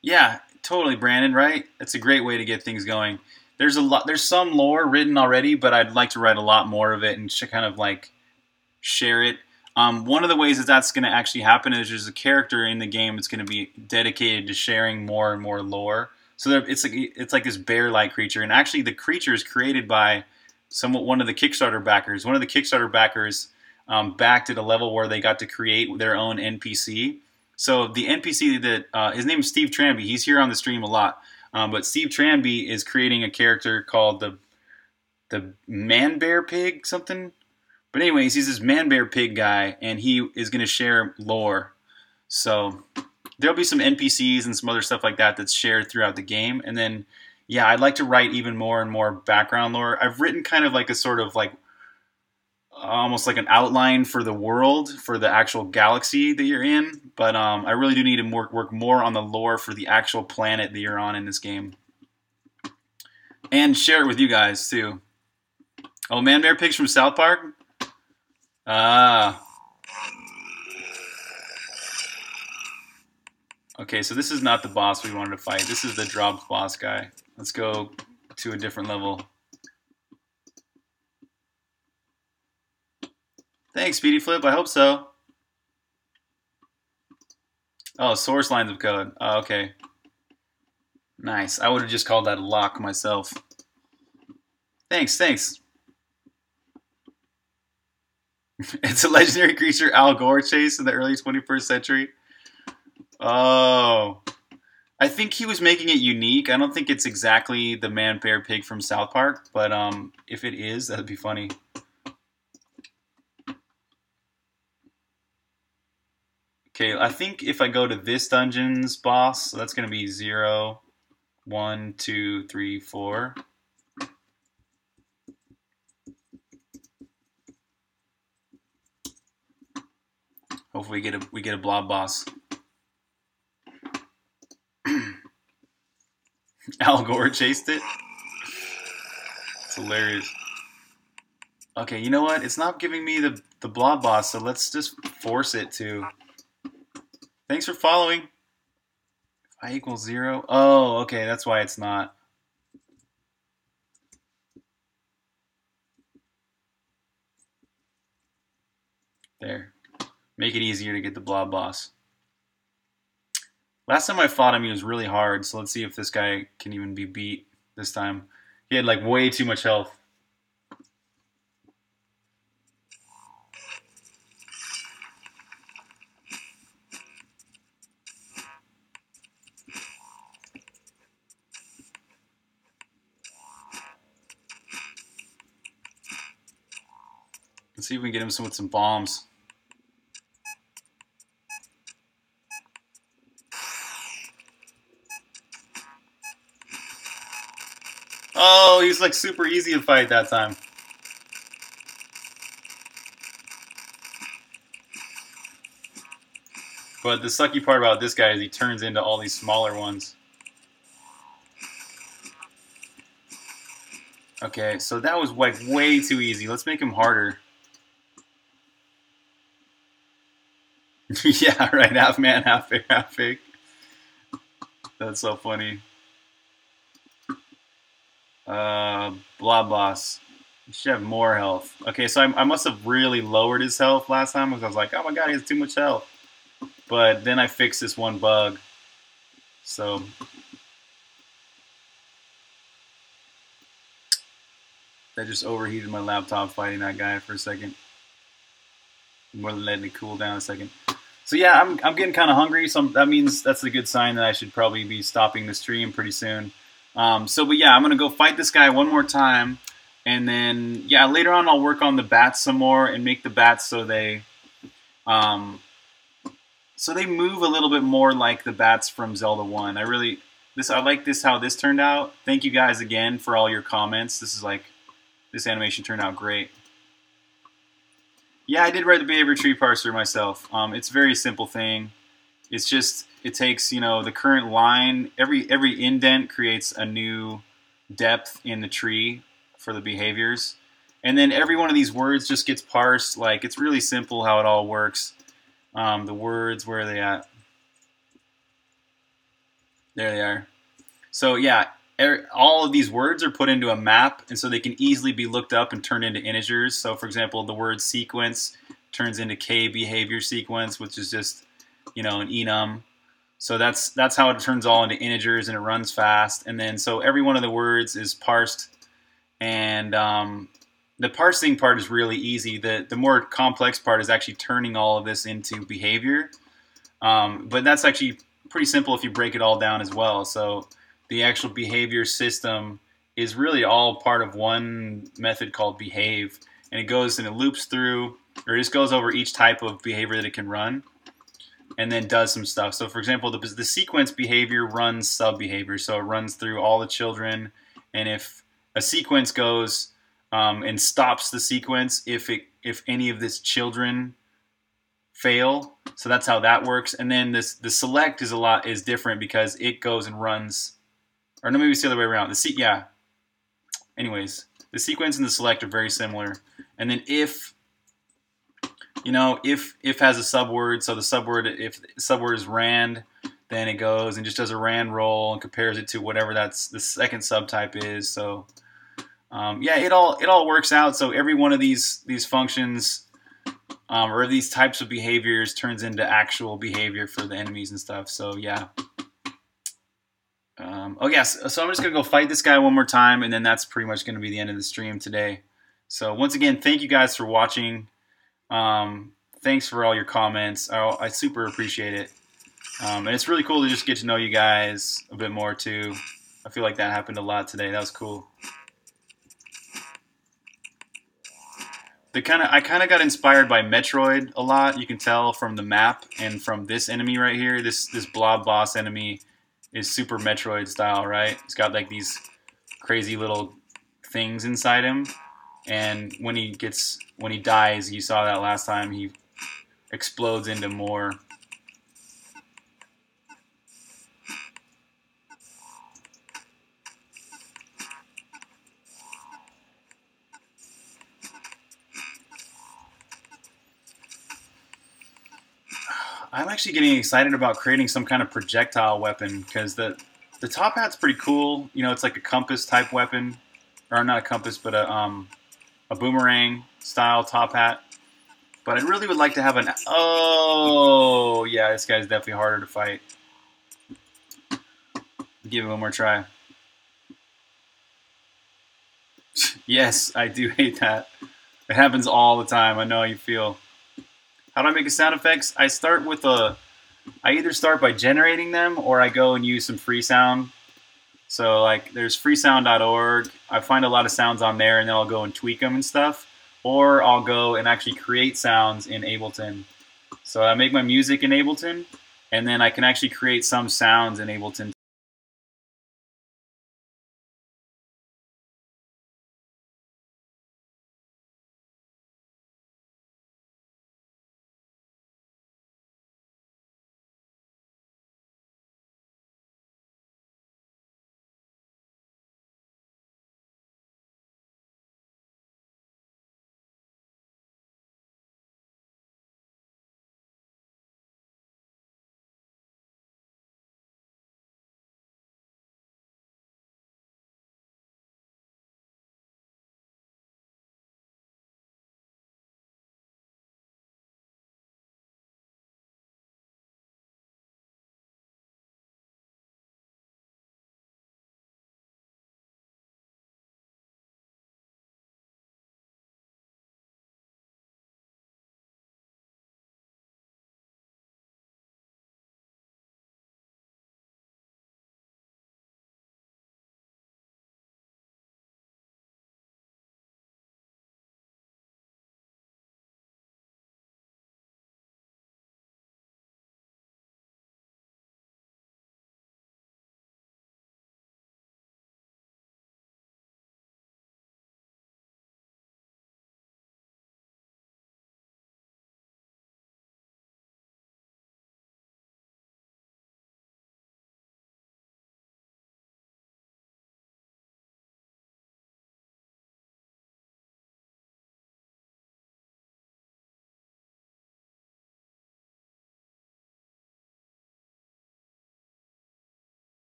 Yeah, totally, Brandon, right? That's a great way to get things going. There's a lot, there's some lore written already, but I'd like to write a lot more of it and kind of like share it. Um, one of the ways that that's going to actually happen is there's a character in the game that's going to be dedicated to sharing more and more lore. So there, it's like it's like this bear-like creature, and actually the creature is created by somewhat one of the Kickstarter backers. One of the Kickstarter backers. Um, backed at a level where they got to create their own N P C. So the N P C that, uh, his name is Steve Tranby. He's here on the stream a lot. Um, but Steve Tranby is creating a character called the the Man-Bear Pig something. But anyways, he's this Man-Bear Pig guy, and he is going to share lore. So there'll be some N P Cs and some other stuff like that that's shared throughout the game. And then, yeah, I'd like to write even more and more background lore. I've written kind of like a sort of like almost like an outline for the world, for the actual galaxy that you're in, but um, I really do need to work, work more on the lore for the actual planet that you're on in this game. And share it with you guys, too. Oh, Man Bear Pig's from South Park? Ah. Okay, so this is not the boss we wanted to fight. This is the dropped boss guy. Let's go to a different level. Thanks, Speedy Flip. I hope so. Oh, source lines of code. Oh, okay. Nice. I would have just called that a lock myself. Thanks, thanks. It's a legendary creature Al Gore chased in the early twenty-first century. Oh. I think he was making it unique. I don't think it's exactly the Man-Bear Pig from South Park, but um, if it is, that'd be funny. Okay, I think if I go to this dungeon's boss, so that's going to be zero, one, two, three, four. Hopefully we get a we get a blob boss. Al Gore chased it. It's hilarious. Okay, you know what? It's not giving me the, the blah blah, so let's just force it to. Thanks for following. I equals zero. Oh, okay, that's why it's not. There. Make it easier to get the blob boss. Last time I fought him, he was really hard, so let's see if this guy can even be beat this time. He had, like, way too much health. Let's see if we can get him some, with some bombs. Oh, he was like super easy to fight that time. But the sucky part about this guy is he turns into all these smaller ones. Okay, so that was like way too easy. Let's make him harder. Yeah, right. Half man, half fake, half fake. That's so funny. Uh, blah boss. He should have more health. Okay, so I, I must have really lowered his health last time because I was like, oh my god, he has too much health. But then I fixed this one bug. So. That just overheated my laptop fighting that guy for a second. More than letting it cool down a second. So yeah, I'm, I'm getting kind of hungry, so I'm, that means that's a good sign that I should probably be stopping the stream pretty soon. Um, so, but yeah, I'm going to go fight this guy one more time, and then, yeah, later on I'll work on the bats some more and make the bats so they, um, so they move a little bit more like the bats from Zelda one. I really, this, I like this, how this turned out. Thank you guys again for all your comments. This is like, this animation turned out great. Yeah, I did write the behavior tree parser myself. Um, it's a very simple thing. It's just, it takes, you know, the current line, every every indent creates a new depth in the tree for the behaviors. And then every one of these words just gets parsed. Like, it's really simple how it all works. Um, the words, where are they at? There they are. So, yeah, er, all of these words are put into a map, and so they can easily be looked up and turned into integers. So, for example, the word sequence turns into K behavior sequence, which is just, you know, an enum. So that's that's how it turns all into integers, and it runs fast. And then so every one of the words is parsed, and um, the parsing part is really easy. The the more complex part is actually turning all of this into behavior. Um, but that's actually pretty simple if you break it all down as well. So the actual behavior system is really all part of one method called behave, and it goes and it loops through, or it just goes over each type of behavior that it can run. And then does some stuff. So, for example, the, the sequence behavior runs sub-behavior. So it runs through all the children. And if a sequence goes um, and stops the sequence, if it if any of this children fail, so that's how that works. And then this the select is a lot is different because it goes and runs, or no, maybe it's the other way around. The se yeah. Anyways, the sequence and the select are very similar. And then if You know, if if has a subword, so the subword, if the subword is rand, then it goes and just does a rand roll and compares it to whatever that's the second subtype is. So, um, yeah, it all it all works out. So every one of these these functions um, or these types of behaviors turns into actual behavior for the enemies and stuff. So yeah. Um, oh yes, yeah, so, so I'm just gonna go fight this guy one more time, and then that's pretty much gonna be the end of the stream today. So once again, thank you guys for watching. Um, thanks for all your comments. I, I super appreciate it. Um, and it's really cool to just get to know you guys a bit more too. I feel like that happened a lot today. That was cool. The kind of I kind of got inspired by Metroid a lot. You can tell from the map and from this enemy right here. This this blob boss enemy is super Metroid style, right? It's got like these crazy little things inside him. And when he gets, when he dies, you saw that last time, he explodes into more. I'm actually getting excited about creating some kind of projectile weapon, because the the top hat's pretty cool. You know, it's like a compass type weapon, or not a compass, but a um a boomerang style top hat. But I really would like to have an... Oh, yeah, this guy's definitely harder to fight. Give it one more try. Yes, I do hate that. It happens all the time. I know how you feel. How do I make a sound effects? I start with a... I either start by generating them, or I go and use some free sound. So, like, there's free sound dot org. I find a lot of sounds on there, and then I'll go and tweak them and stuff. Or I'll go and actually create sounds in Ableton. So I make my music in Ableton, and then I can actually create some sounds in Ableton